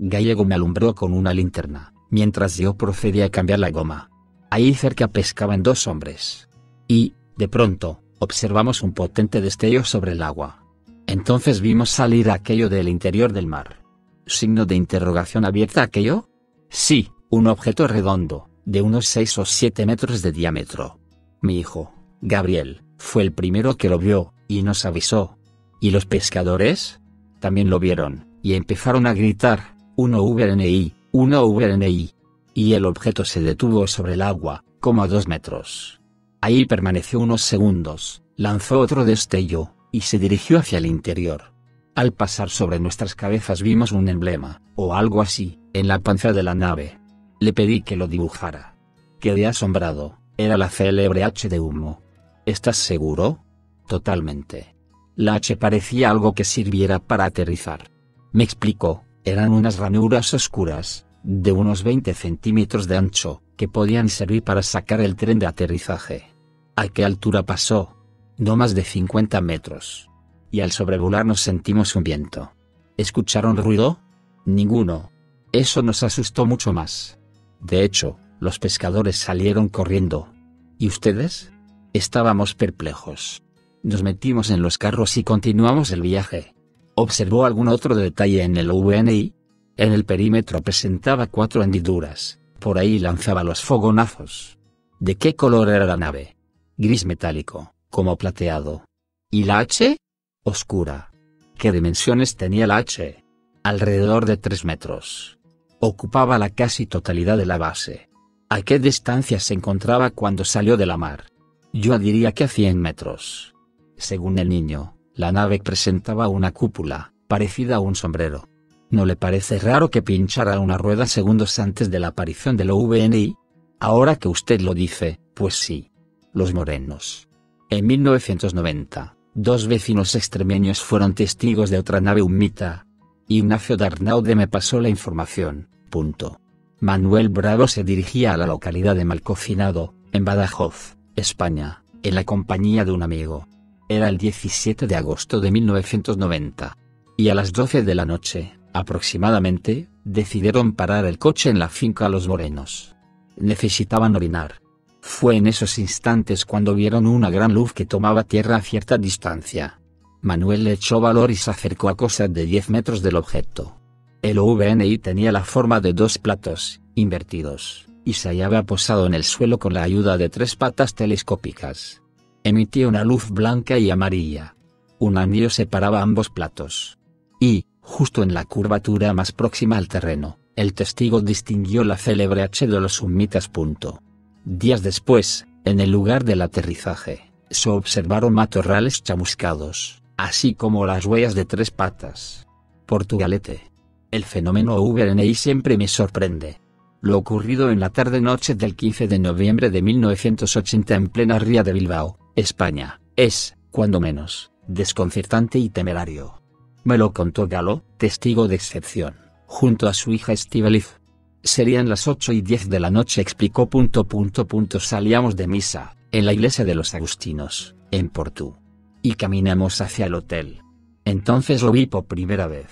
Gallego me alumbró con una linterna, mientras yo procedía a cambiar la goma. Ahí cerca pescaban dos hombres. Y, de pronto, observamos un potente destello sobre el agua. Entonces vimos salir aquello del interior del mar. ¿Signo de interrogación abierta aquello? Sí. Un objeto redondo, de unos seis o siete metros de diámetro. Mi hijo, Gabriel, fue el primero que lo vio, y nos avisó. ¿Y los pescadores? También lo vieron, y empezaron a gritar, un ovni, un ovni. Y el objeto se detuvo sobre el agua, como a dos metros. Ahí permaneció unos segundos, lanzó otro destello, y se dirigió hacia el interior. Al pasar sobre nuestras cabezas vimos un emblema, o algo así, en la panza de la nave. Le pedí que lo dibujara. Quedé asombrado, era la célebre hache de humo. ¿Estás seguro? Totalmente. La hache parecía algo que sirviera para aterrizar. Me explicó, eran unas ranuras oscuras, de unos veinte centímetros de ancho, que podían servir para sacar el tren de aterrizaje. ¿A qué altura pasó? No más de cincuenta metros. Y al sobrevolar nos sentimos un viento. ¿Escucharon ruido? Ninguno. Eso nos asustó mucho más. De hecho, los pescadores salieron corriendo. ¿Y ustedes? Estábamos perplejos. Nos metimos en los carros y continuamos el viaje. ¿Observó algún otro detalle en el V N I? En el perímetro presentaba cuatro hendiduras, por ahí lanzaba los fogonazos. ¿De qué color era la nave? Gris metálico, como plateado. ¿Y la H? Oscura. ¿Qué dimensiones tenía la H? Alrededor de tres metros. Ocupaba la casi totalidad de la base. ¿A qué distancia se encontraba cuando salió de la mar? Yo diría que a cien metros. Según el niño, la nave presentaba una cúpula, parecida a un sombrero. ¿No le parece raro que pinchara una rueda segundos antes de la aparición del O V N I? Ahora que usted lo dice, pues sí. Los morenos. En mil novecientos noventa, dos vecinos extremeños fueron testigos de otra nave humita. Ignacio Darnaude me pasó la información. Punto. Manuel Bravo se dirigía a la localidad de Malcocinado, en Badajoz, España, en la compañía de un amigo. Era el diecisiete de agosto de mil novecientos noventa. Y a las doce de la noche, aproximadamente, decidieron parar el coche en la finca Los Morenos. Necesitaban orinar. Fue en esos instantes cuando vieron una gran luz que tomaba tierra a cierta distancia. Manuel le echó valor y se acercó a cosa de diez metros del objeto. El O V N I tenía la forma de dos platos, invertidos, y se hallaba posado en el suelo con la ayuda de tres patas telescópicas. Emitía una luz blanca y amarilla. Un anillo separaba ambos platos. Y, justo en la curvatura más próxima al terreno, el testigo distinguió la célebre H de los humitas. Días después, en el lugar del aterrizaje, se observaron matorrales chamuscados, así como las huellas de tres patas. Portugalete. El fenómeno O V N I siempre me sorprende. Lo ocurrido en la tarde-noche del quince de noviembre de mil novecientos ochenta en plena ría de Bilbao, España, es, cuando menos, desconcertante y temerario. Me lo contó Galo, testigo de excepción, junto a su hija Estíbaliz. Serían las ocho y diez de la noche, explicó. Punto, punto, punto. Salíamos de misa, en la iglesia de los Agustinos, en Portú, y caminamos hacia el hotel. Entonces lo vi por primera vez.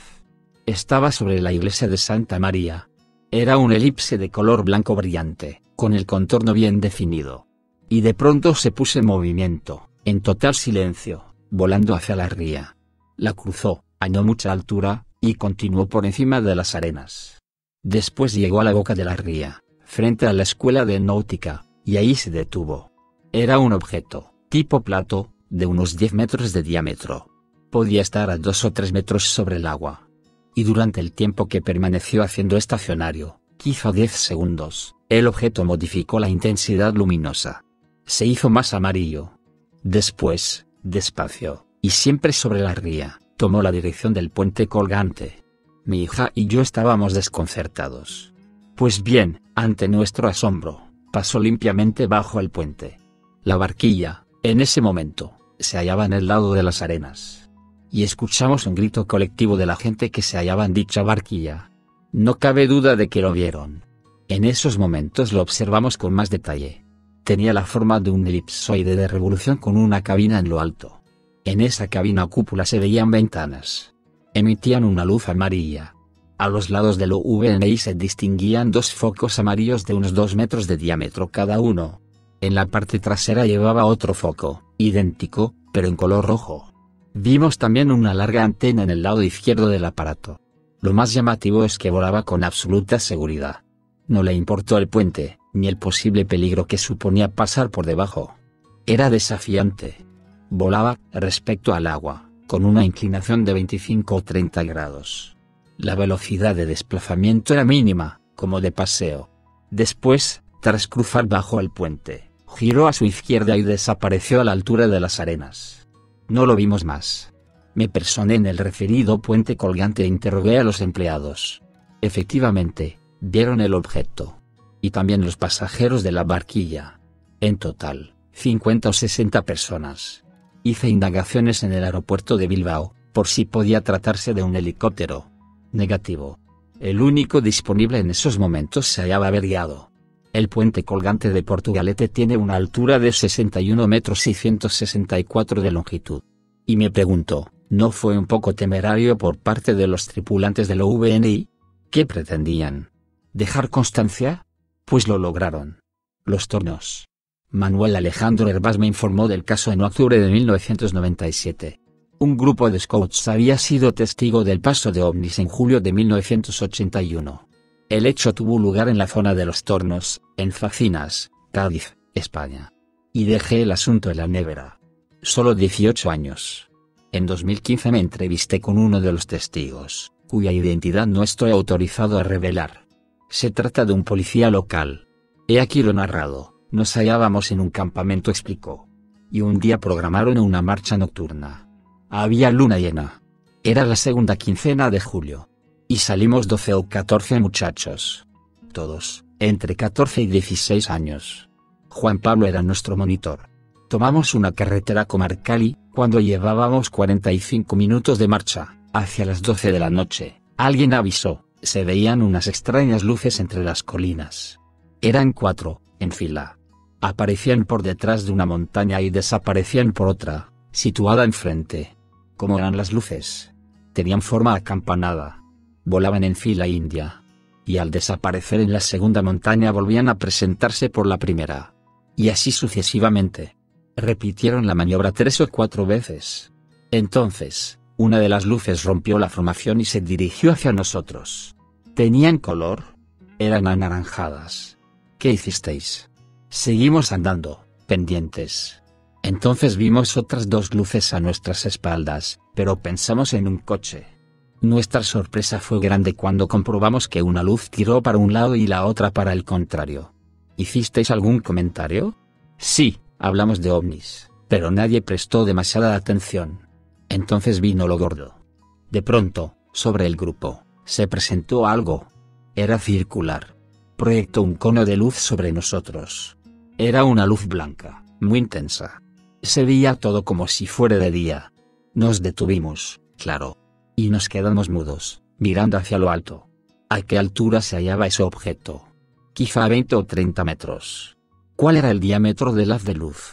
Estaba sobre la iglesia de Santa María. Era un elipse de color blanco brillante, con el contorno bien definido. Y de pronto se puso en movimiento, en total silencio, volando hacia la ría. La cruzó, a no mucha altura, y continuó por encima de las arenas. Después llegó a la boca de la ría, frente a la escuela de náutica, y ahí se detuvo. Era un objeto, tipo plato, de unos diez metros de diámetro. Podía estar a dos o tres metros sobre el agua. Y durante el tiempo que permaneció haciendo estacionario, quizá diez segundos, el objeto modificó la intensidad luminosa. Se hizo más amarillo. Después, despacio, y siempre sobre la ría, tomó la dirección del puente colgante. Mi hija y yo estábamos desconcertados. Pues bien, ante nuestro asombro, pasó limpiamente bajo el puente. La barquilla, en ese momento, se hallaba en el lado de las arenas. Y escuchamos un grito colectivo de la gente que se hallaba en dicha barquilla. No cabe duda de que lo vieron. En esos momentos lo observamos con más detalle. Tenía la forma de un elipsoide de revolución con una cabina en lo alto. En esa cabina o cúpula se veían ventanas. Emitían una luz amarilla. A los lados del O V N I se distinguían dos focos amarillos de unos dos metros de diámetro cada uno. En la parte trasera llevaba otro foco, idéntico, pero en color rojo. Vimos también una larga antena en el lado izquierdo del aparato. Lo más llamativo es que volaba con absoluta seguridad. No le importó el puente, ni el posible peligro que suponía pasar por debajo. Era desafiante. Volaba, respecto al agua, con una inclinación de veinticinco o treinta grados. La velocidad de desplazamiento era mínima, como de paseo. Después, tras cruzar bajo el puente, giró a su izquierda y desapareció a la altura de las arenas. No lo vimos más. Me personé en el referido puente colgante e interrogué a los empleados. Efectivamente, vieron el objeto. Y también los pasajeros de la barquilla. En total, cincuenta o sesenta personas. Hice indagaciones en el aeropuerto de Bilbao, por si podía tratarse de un helicóptero. Negativo. El único disponible en esos momentos se hallaba averiado. El puente colgante de Portugalete tiene una altura de sesenta y uno metros y ciento sesenta y cuatro de longitud. Y me pregunto, ¿No fue un poco temerario por parte de los tripulantes de la V N I? ¿Qué pretendían? ¿Dejar constancia? Pues lo lograron. Los tornos. Manuel Alejandro Hervás me informó del caso en octubre de mil novecientos noventa y siete. Un grupo de scouts había sido testigo del paso de ovnis en julio de mil novecientos ochenta y uno. El hecho tuvo lugar en la zona de Los Tornos, en Facinas, Cádiz, España. Y dejé el asunto en la nevera. Solo dieciocho años. En dos mil quince me entrevisté con uno de los testigos, cuya identidad no estoy autorizado a revelar. Se trata de un policía local. He aquí lo narrado. Nos hallábamos en un campamento, explicó. Y un día programaron una marcha nocturna. Había luna llena. Era la segunda quincena de julio. Y salimos doce o catorce muchachos. Todos, entre catorce y dieciséis años. Juan Pablo era nuestro monitor. Tomamos una carretera comarcal y, cuando llevábamos cuarenta y cinco minutos de marcha, hacia las doce de la noche, alguien avisó, se veían unas extrañas luces entre las colinas. Eran cuatro, en fila. Aparecían por detrás de una montaña y desaparecían por otra, situada enfrente. ¿Cómo eran las luces? Tenían forma acampanada. Volaban en fila india. Y al desaparecer en la segunda montaña volvían a presentarse por la primera. Y así sucesivamente. Repitieron la maniobra tres o cuatro veces. Entonces, una de las luces rompió la formación y se dirigió hacia nosotros. ¿Tenían color? Eran anaranjadas. ¿Qué hicisteis? Seguimos andando, pendientes. Entonces vimos otras dos luces a nuestras espaldas, pero pensamos en un coche. Nuestra sorpresa fue grande cuando comprobamos que una luz tiró para un lado y la otra para el contrario. ¿Hicisteis algún comentario? Sí. Hablamos de ovnis, pero nadie prestó demasiada atención. Entonces vino lo gordo. De pronto, sobre el grupo, se presentó algo. Era circular. Proyectó un cono de luz sobre nosotros. Era una luz blanca, muy intensa. Se veía todo como si fuera de día. Nos detuvimos, claro. Y nos quedamos mudos, mirando hacia lo alto. ¿A qué altura se hallaba ese objeto? Quizá a veinte o treinta metros. ¿Cuál era el diámetro del haz de luz?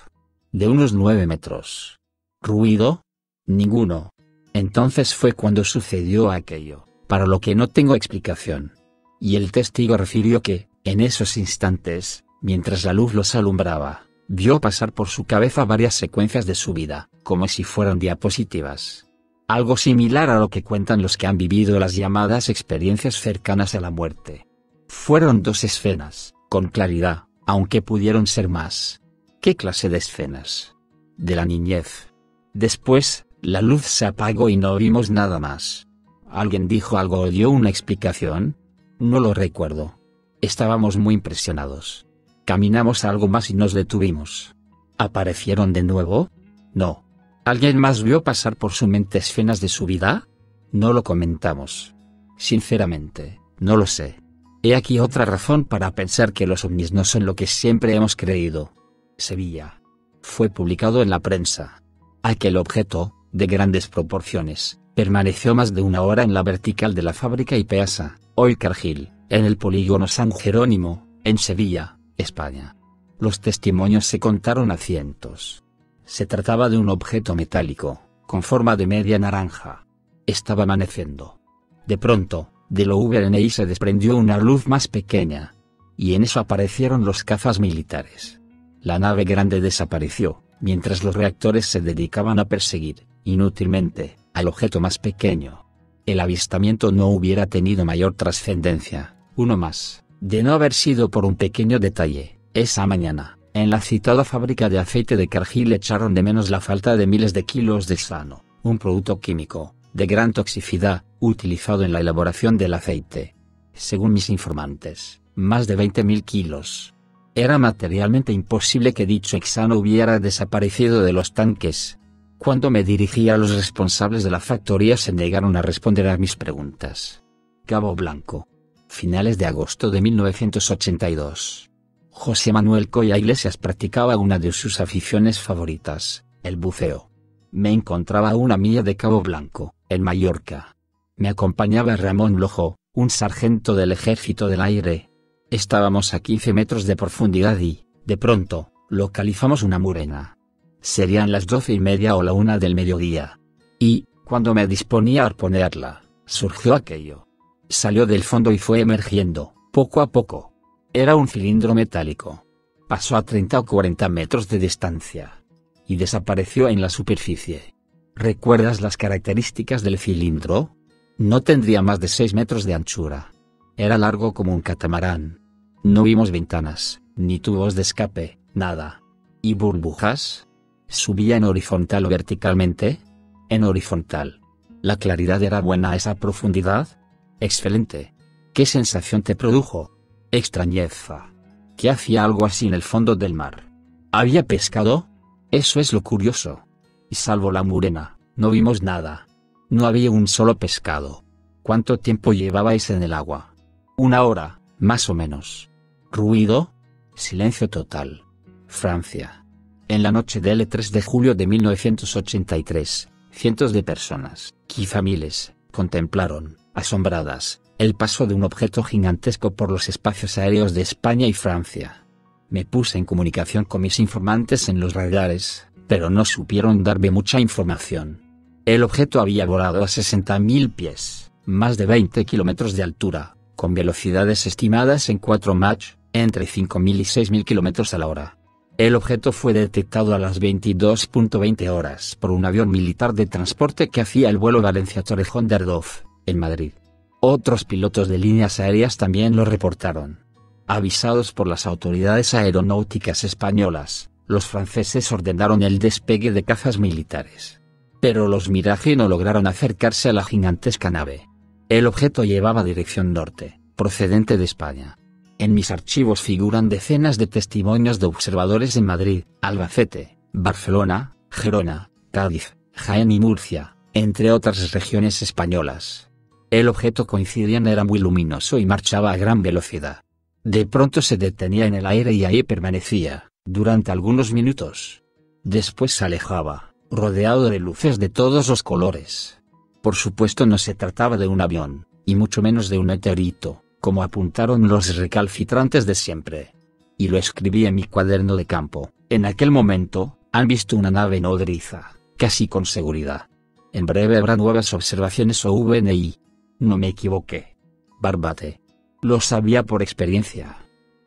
De unos nueve metros. ¿Ruido? Ninguno. Entonces fue cuando sucedió aquello, para lo que no tengo explicación. Y el testigo refirió que, en esos instantes, mientras la luz los alumbraba, vio pasar por su cabeza varias secuencias de su vida, como si fueran diapositivas. Algo similar a lo que cuentan los que han vivido las llamadas experiencias cercanas a la muerte. Fueron dos escenas, con claridad. Aunque pudieron ser más. ¿Qué clase de escenas? De la niñez. Después, la luz se apagó y no vimos nada más. ¿Alguien dijo algo o dio una explicación? No lo recuerdo. Estábamos muy impresionados. Caminamos algo más y nos detuvimos. ¿Aparecieron de nuevo? No. ¿Alguien más vio pasar por su mente escenas de su vida? No lo comentamos. Sinceramente, no lo sé. He aquí otra razón para pensar que los ovnis no son lo que siempre hemos creído. Sevilla. Fue publicado en la prensa. Aquel objeto, de grandes proporciones, permaneció más de una hora en la vertical de la fábrica Ipeasa, hoy Cargill, en el polígono San Jerónimo, en Sevilla, España. Los testimonios se contaron a cientos. Se trataba de un objeto metálico, con forma de media naranja. Estaba amaneciendo. De pronto, de lo V N I se desprendió una luz más pequeña. Y en eso aparecieron los cazas militares. La nave grande desapareció, mientras los reactores se dedicaban a perseguir, inútilmente, al objeto más pequeño. El avistamiento no hubiera tenido mayor trascendencia, uno más, de no haber sido por un pequeño detalle. Esa mañana, en la citada fábrica de aceite de Cargill echaron de menos la falta de miles de kilos de xano, un producto químico, de gran toxicidad, utilizado en la elaboración del aceite. Según mis informantes, más de veinte mil kilos. Era materialmente imposible que dicho hexano hubiera desaparecido de los tanques. Cuando me dirigí a los responsables de la factoría se negaron a responder a mis preguntas. Cabo Blanco. Finales de agosto de mil novecientos ochenta y dos. José Manuel Coya Iglesias practicaba una de sus aficiones favoritas, el buceo. Me encontraba a una milla de Cabo Blanco, en Mallorca. Me acompañaba Ramón Lojo, un sargento del Ejército del Aire. Estábamos a quince metros de profundidad y, de pronto, localizamos una murena. Serían las doce y media o la una del mediodía. Y, Cuando me disponía a ponerla, surgió aquello. Salió del fondo y fue emergiendo, poco a poco. Era un cilindro metálico. Pasó a treinta o cuarenta metros de distancia. Y desapareció en la superficie. ¿Recuerdas las características del cilindro? No tendría más de seis metros de anchura. Era largo como un catamarán. No vimos ventanas, ni tubos de escape, nada. ¿Y burbujas? ¿Subía en horizontal o verticalmente? En horizontal. ¿La claridad era buena a esa profundidad? Excelente. ¿Qué sensación te produjo? Extrañeza. ¿Qué hacía algo así en el fondo del mar? ¿Había pescado? Eso es lo curioso. Y salvo la murena, no vimos nada. No había un solo pescado. ¿Cuánto tiempo llevabais en el agua? Una hora, más o menos. ¿Ruido? Silencio total. Francia. En la noche del tres de julio de mil novecientos ochenta y tres, cientos de personas, quizá miles, contemplaron, asombradas, el paso de un objeto gigantesco por los espacios aéreos de España y Francia. Me puse en comunicación con mis informantes en los radares, pero no supieron darme mucha información. El objeto había volado a sesenta mil pies, más de veinte kilómetros de altura, con velocidades estimadas en cuatro Mach, entre cinco mil y seis mil kilómetros a la hora. El objeto fue detectado a las veintidós veinte horas por un avión militar de transporte que hacía el vuelo Valencia-Torrejón de Ardoz, en Madrid. Otros pilotos de líneas aéreas también lo reportaron. Avisados por las autoridades aeronáuticas españolas, los franceses ordenaron el despegue de cazas militares. Pero los Mirage no lograron acercarse a la gigantesca nave. El objeto llevaba dirección norte, procedente de España. En mis archivos figuran decenas de testimonios de observadores en Madrid, Albacete, Barcelona, Gerona, Cádiz, Jaén y Murcia, entre otras regiones españolas. El objeto coincidían era muy luminoso y marchaba a gran velocidad. De pronto se detenía en el aire y ahí permanecía, durante algunos minutos. Después se alejaba, rodeado de luces de todos los colores. Por supuesto no se trataba de un avión, y mucho menos de un meteorito, como apuntaron los recalcitrantes de siempre. Y lo escribí en mi cuaderno de campo. En aquel momento, han visto una nave nodriza, casi con seguridad. En breve habrá nuevas observaciones o V N I. No me equivoqué. Bárbate. Lo sabía por experiencia.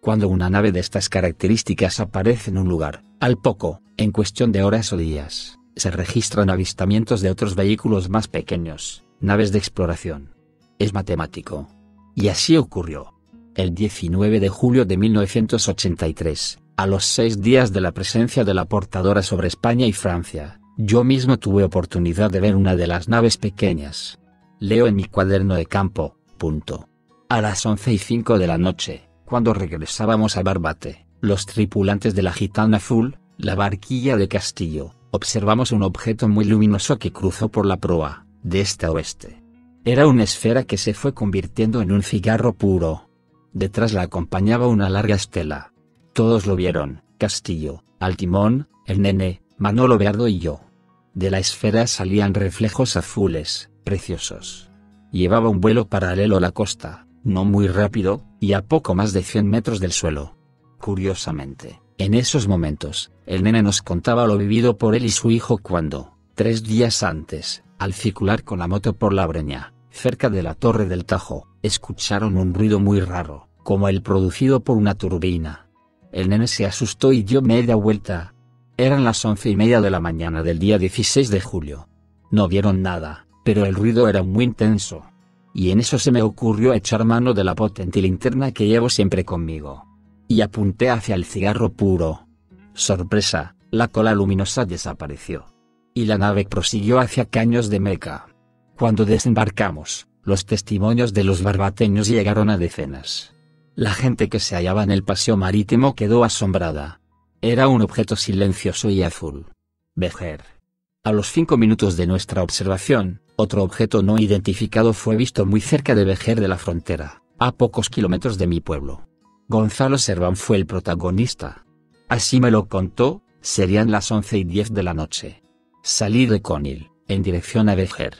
Cuando una nave de estas características aparece en un lugar, al poco, en cuestión de horas o días, se registran avistamientos de otros vehículos más pequeños, naves de exploración. Es matemático. Y así ocurrió. El diecinueve de julio de mil novecientos ochenta y tres, a los seis días de la presencia de la portadora sobre España y Francia, yo mismo tuve oportunidad de ver una de las naves pequeñas. Leo en mi cuaderno de campo, punto. A las once y cinco de la noche, cuando regresábamos a Barbate, los tripulantes de la Gitana Azul, la barquilla de Castillo, observamos un objeto muy luminoso que cruzó por la proa, de este a oeste. Era una esfera que se fue convirtiendo en un cigarro puro. Detrás la acompañaba una larga estela. Todos lo vieron, Castillo, al timón, el Nene, Manolo Beardo y yo. De la esfera salían reflejos azules, preciosos. Llevaba un vuelo paralelo a la costa, no muy rápido, y a poco más de cien metros del suelo. Curiosamente, en esos momentos, el Nene nos contaba lo vivido por él y su hijo cuando, tres días antes, al circular con la moto por La Breña, cerca de la Torre del Tajo, escucharon un ruido muy raro, como el producido por una turbina. El Nene se asustó y dio media vuelta. Eran las once y media de la mañana del día dieciséis de julio. No vieron nada, pero el ruido era muy intenso. Y en eso se me ocurrió echar mano de la potente linterna que llevo siempre conmigo. Y apunté hacia el cigarro puro. Sorpresa, la cola luminosa desapareció. Y la nave prosiguió hacia Caños de Meca. Cuando desembarcamos, los testimonios de los barbateños llegaron a decenas. La gente que se hallaba en el paseo marítimo quedó asombrada. Era un objeto silencioso y azul. Vejer. A los cinco minutos de nuestra observación, otro objeto no identificado fue visto muy cerca de Vejer de la Frontera, a pocos kilómetros de mi pueblo. Gonzalo Serván fue el protagonista. Así me lo contó, serían las once y diez de la noche. Salí de Conil, en dirección a Vejer.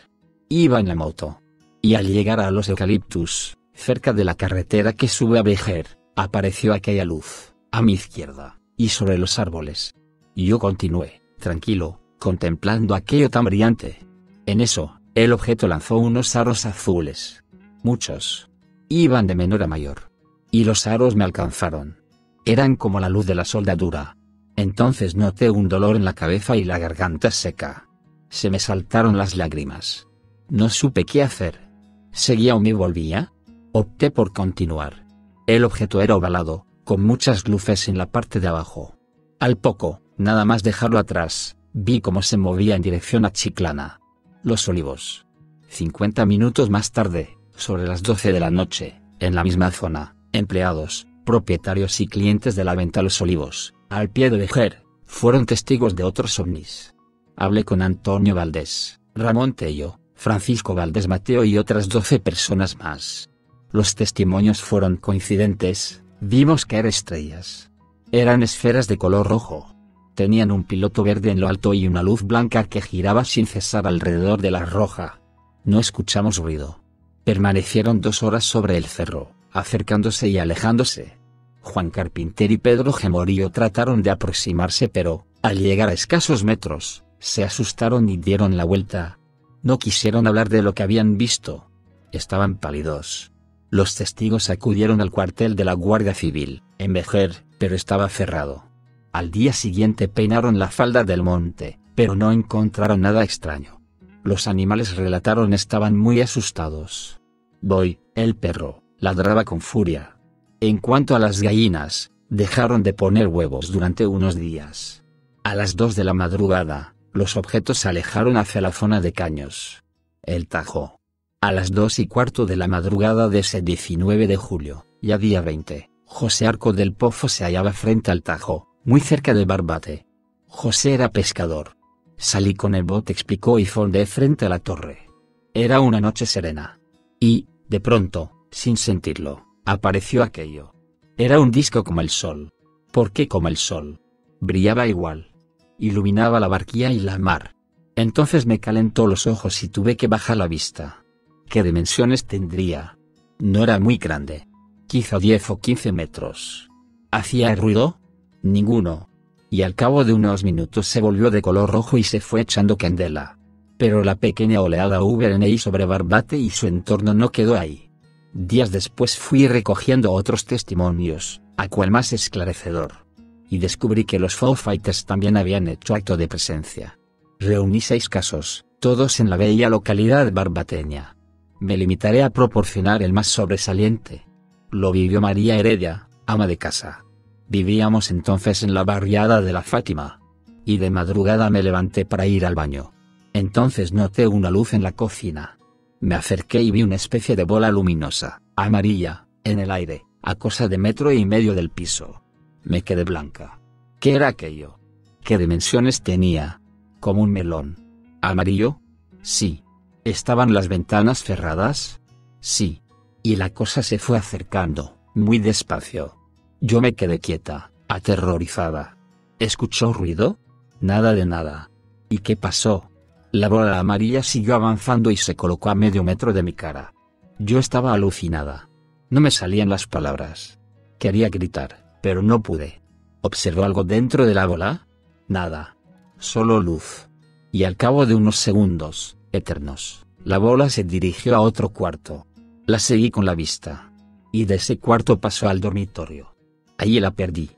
Iba en la moto. Y al llegar a los eucaliptus, cerca de la carretera que sube a Vejer, apareció aquella luz, a mi izquierda, y sobre los árboles. Yo continué, tranquilo, contemplando aquello tan brillante. En eso, el objeto lanzó unos aros azules. Muchos. Iban de menor a mayor. Y los aros me alcanzaron. Eran como la luz de la soldadura. Entonces noté un dolor en la cabeza y la garganta seca. Se me saltaron las lágrimas. No supe qué hacer. ¿Seguía o me volvía? Opté por continuar. El objeto era ovalado, con muchas luces en la parte de abajo. Al poco, nada más dejarlo atrás, vi cómo se movía en dirección a Chiclana. Los Olivos. cincuenta minutos más tarde, sobre las doce de la noche, en la misma zona, empleados, propietarios y clientes de la venta Los Olivos, al pie de Vejer, fueron testigos de otros ovnis. Hablé con Antonio Valdés, Ramón Tello, Francisco Valdés Mateo y otras doce personas más. Los testimonios fueron coincidentes, vimos caer estrellas. Eran esferas de color rojo. Tenían un piloto verde en lo alto y una luz blanca que giraba sin cesar alrededor de la roja. No escuchamos ruido. Permanecieron dos horas sobre el cerro, acercándose y alejándose. Juan Carpinter y Pedro Gemorío trataron de aproximarse pero, al llegar a escasos metros, se asustaron y dieron la vuelta. No quisieron hablar de lo que habían visto. Estaban pálidos. Los testigos acudieron al cuartel de la Guardia Civil, en Vejer, pero estaba cerrado. Al día siguiente peinaron la falda del monte, pero no encontraron nada extraño. Los animales relataron estaban muy asustados. Boy, el perro, ladraba con furia. En cuanto a las gallinas, dejaron de poner huevos durante unos días. A las dos de la madrugada, los objetos se alejaron hacia la zona de Caños. El Tajo. A las dos y cuarto de la madrugada de ese diecinueve de julio, ya día veinte, José Arco del Pozo se hallaba frente al Tajo, muy cerca de Barbate. José era pescador. Salí con el bote, explicó, y fondeé frente a la torre. Era una noche serena. Y, de pronto, sin sentirlo, apareció aquello. Era un disco como el sol. ¿Por qué como el sol? Brillaba igual. Iluminaba la barquilla y la mar. Entonces me calentó los ojos y tuve que bajar la vista. ¿Qué dimensiones tendría? No era muy grande. Quizá diez o quince metros. ¿Hacía ruido? Ninguno. Y al cabo de unos minutos se volvió de color rojo y se fue echando candela. Pero la pequeña oleada V N I sobre Barbate y su entorno no quedó ahí. Días después fui recogiendo otros testimonios, a cual más esclarecedor. Y descubrí que los Foo Fighters también habían hecho acto de presencia. Reuní seis casos, todos en la bella localidad barbateña. Me limitaré a proporcionar el más sobresaliente. Lo vivió María Heredia, ama de casa. Vivíamos entonces en la barriada de la Fátima. Y de madrugada me levanté para ir al baño. Entonces noté una luz en la cocina. Me acerqué y vi una especie de bola luminosa, amarilla, en el aire, a cosa de metro y medio del piso. Me quedé blanca. ¿Qué era aquello? ¿Qué dimensiones tenía? Como un melón. ¿Amarillo? Sí. ¿Estaban las ventanas cerradas? Sí. Y la cosa se fue acercando, muy despacio. Yo me quedé quieta, aterrorizada. ¿Escuchó ruido? Nada de nada. ¿Y qué pasó? La bola amarilla siguió avanzando y se colocó a medio metro de mi cara. Yo estaba alucinada. No me salían las palabras. Quería gritar, pero no pude. ¿Observó algo dentro de la bola? Nada. Solo luz. Y al cabo de unos segundos... eternos, la bola se dirigió a otro cuarto. La seguí con la vista. Y de ese cuarto pasó al dormitorio. Allí la perdí.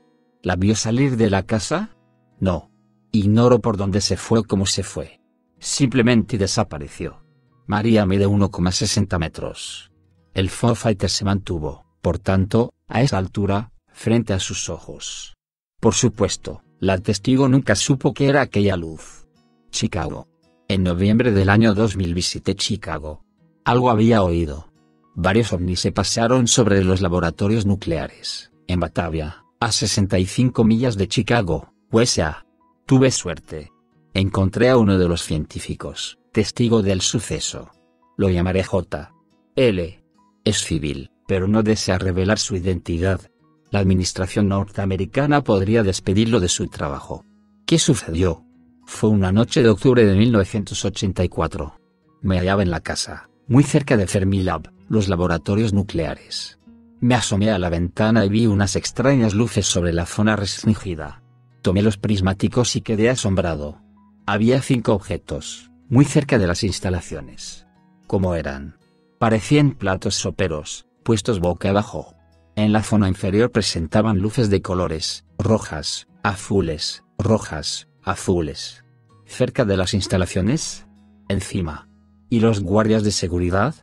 ¿La vio salir de la casa? No. Ignoro por dónde se fue o cómo se fue. Simplemente desapareció. María mide uno coma sesenta metros. El Foo Fighter se mantuvo, por tanto, a esa altura, frente a sus ojos. Por supuesto, la testigo nunca supo qué era aquella luz. Chicago. En noviembre del año dos mil visité Chicago. Algo había oído. Varios ovnis se pasearon sobre los laboratorios nucleares, en Batavia, a sesenta y cinco millas de Chicago, U S A. Tuve suerte. Encontré a uno de los científicos, testigo del suceso. Lo llamaré J. L. Es civil, pero no desea revelar su identidad. La administración norteamericana podría despedirlo de su trabajo. ¿Qué sucedió? Fue una noche de octubre de mil novecientos ochenta y cuatro. Me hallaba en la casa, muy cerca de Fermilab, los laboratorios nucleares. Me asomé a la ventana y vi unas extrañas luces sobre la zona restringida. Tomé los prismáticos y quedé asombrado. Había cinco objetos, muy cerca de las instalaciones. Como eran, parecían platos soperos, puestos boca abajo. En la zona inferior presentaban luces de colores, rojas, azules, rojas, azules. Cerca de las instalaciones, encima. Y los guardias de seguridad,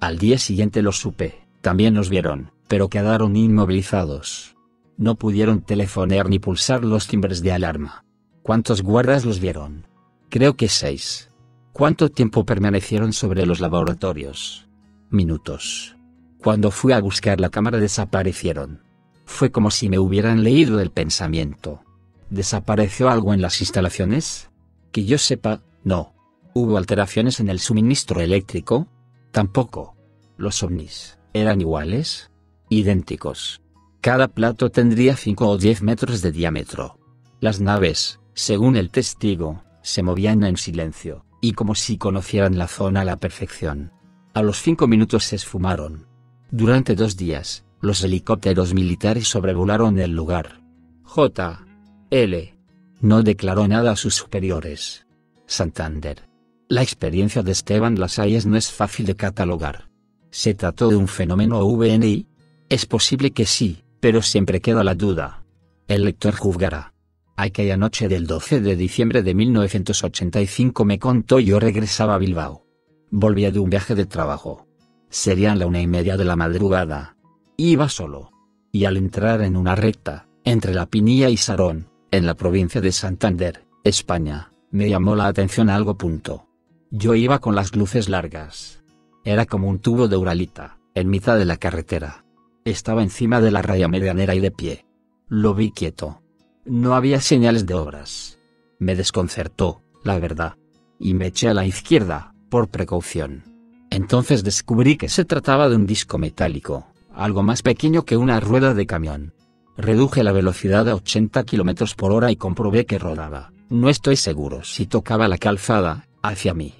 al día siguiente lo supe, también los vieron, pero quedaron inmovilizados. No pudieron telefonear ni pulsar los timbres de alarma. ¿Cuántos guardas los vieron? Creo que seis. ¿Cuánto tiempo permanecieron sobre los laboratorios? Minutos. Cuando fui a buscar la cámara desaparecieron. Fue como si me hubieran leído el pensamiento. ¿Desapareció algo en las instalaciones? Que yo sepa, no. ¿Hubo alteraciones en el suministro eléctrico? Tampoco. Los ovnis, ¿eran iguales? Idénticos. Cada plato tendría cinco o diez metros de diámetro. Las naves, según el testigo, se movían en silencio, y como si conocieran la zona a la perfección. A los cinco minutos se esfumaron. Durante dos días, los helicópteros militares sobrevolaron el lugar. J L no declaró nada a sus superiores. Santander. La experiencia de Esteban Lasalles no es fácil de catalogar. ¿Se trató de un fenómeno V N I? Es posible que sí, pero siempre queda la duda. El lector juzgará. Aquella noche del doce de diciembre de mil novecientos ochenta y cinco me contó yo regresaba a Bilbao. Volvía de un viaje de trabajo. Serían la una y media de la madrugada. Iba solo. Y al entrar en una recta, entre La Pinilla y Sarón, en la provincia de Santander, España, me llamó la atención algo. Punto. Yo iba con las luces largas. Era como un tubo de uralita, en mitad de la carretera. Estaba encima de la raya medianera y de pie. Lo vi quieto. No había señales de obras. Me desconcertó, la verdad. Y me eché a la izquierda, por precaución. Entonces descubrí que se trataba de un disco metálico, algo más pequeño que una rueda de camión. Reduje la velocidad a ochenta kilómetros por hora y comprobé que rodaba. No estoy seguro si tocaba la calzada, hacia mí.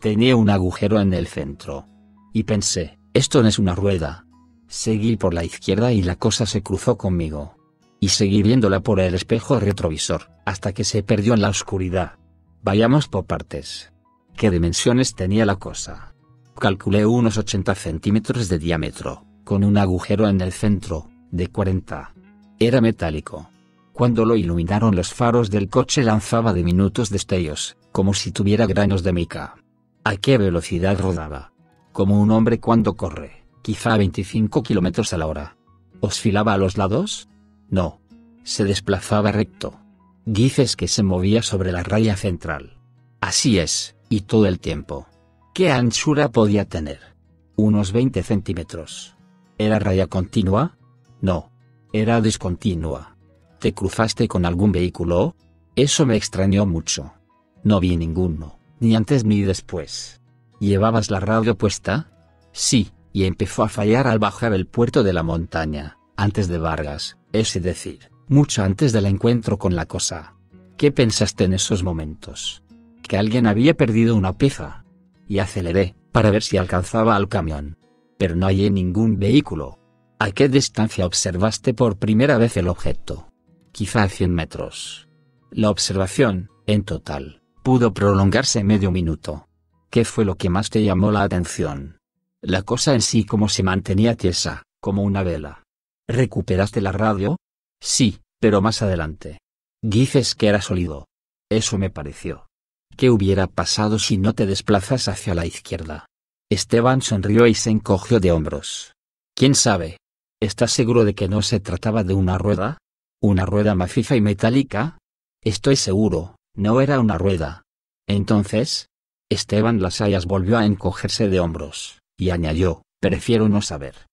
Tenía un agujero en el centro. Y pensé, esto no es una rueda. Seguí por la izquierda y la cosa se cruzó conmigo. Y seguí viéndola por el espejo retrovisor, hasta que se perdió en la oscuridad. Vayamos por partes. ¿Qué dimensiones tenía la cosa? Calculé unos ochenta centímetros de diámetro, con un agujero en el centro, de cuarenta. Era metálico. Cuando lo iluminaron los faros del coche lanzaba diminutos destellos, como si tuviera granos de mica. ¿A qué velocidad rodaba? Como un hombre cuando corre, quizá a veinticinco kilómetros a la hora. ¿Oscilaba a los lados? No. Se desplazaba recto. Dices que se movía sobre la raya central. Así es, y todo el tiempo. ¿Qué anchura podía tener? Unos veinte centímetros. ¿Era raya continua? No. Era discontinua. ¿Te cruzaste con algún vehículo? Eso me extrañó mucho. No vi ninguno, ni antes ni después. ¿Llevabas la radio puesta? Sí, y empezó a fallar al bajar el puerto de la montaña, antes de Vargas, es decir, mucho antes del encuentro con la cosa. ¿Qué pensaste en esos momentos? Que alguien había perdido una pieza. Y aceleré, para ver si alcanzaba al camión. Pero no hallé ningún vehículo. ¿A qué distancia observaste por primera vez el objeto? Quizá a cien metros. La observación, en total, pudo prolongarse medio minuto. ¿Qué fue lo que más te llamó la atención? La cosa en sí, como se mantenía tiesa, como una vela. ¿Recuperaste la radio? Sí, pero más adelante. Dices que era sólido. Eso me pareció. ¿Qué hubiera pasado si no te desplazas hacia la izquierda? Esteban sonrió y se encogió de hombros. ¿Quién sabe? ¿Estás seguro de que no se trataba de una rueda? ¿Una rueda maciza y metálica? Estoy seguro, no era una rueda. Entonces, Esteban Lasalles volvió a encogerse de hombros, y añadió, prefiero no saber.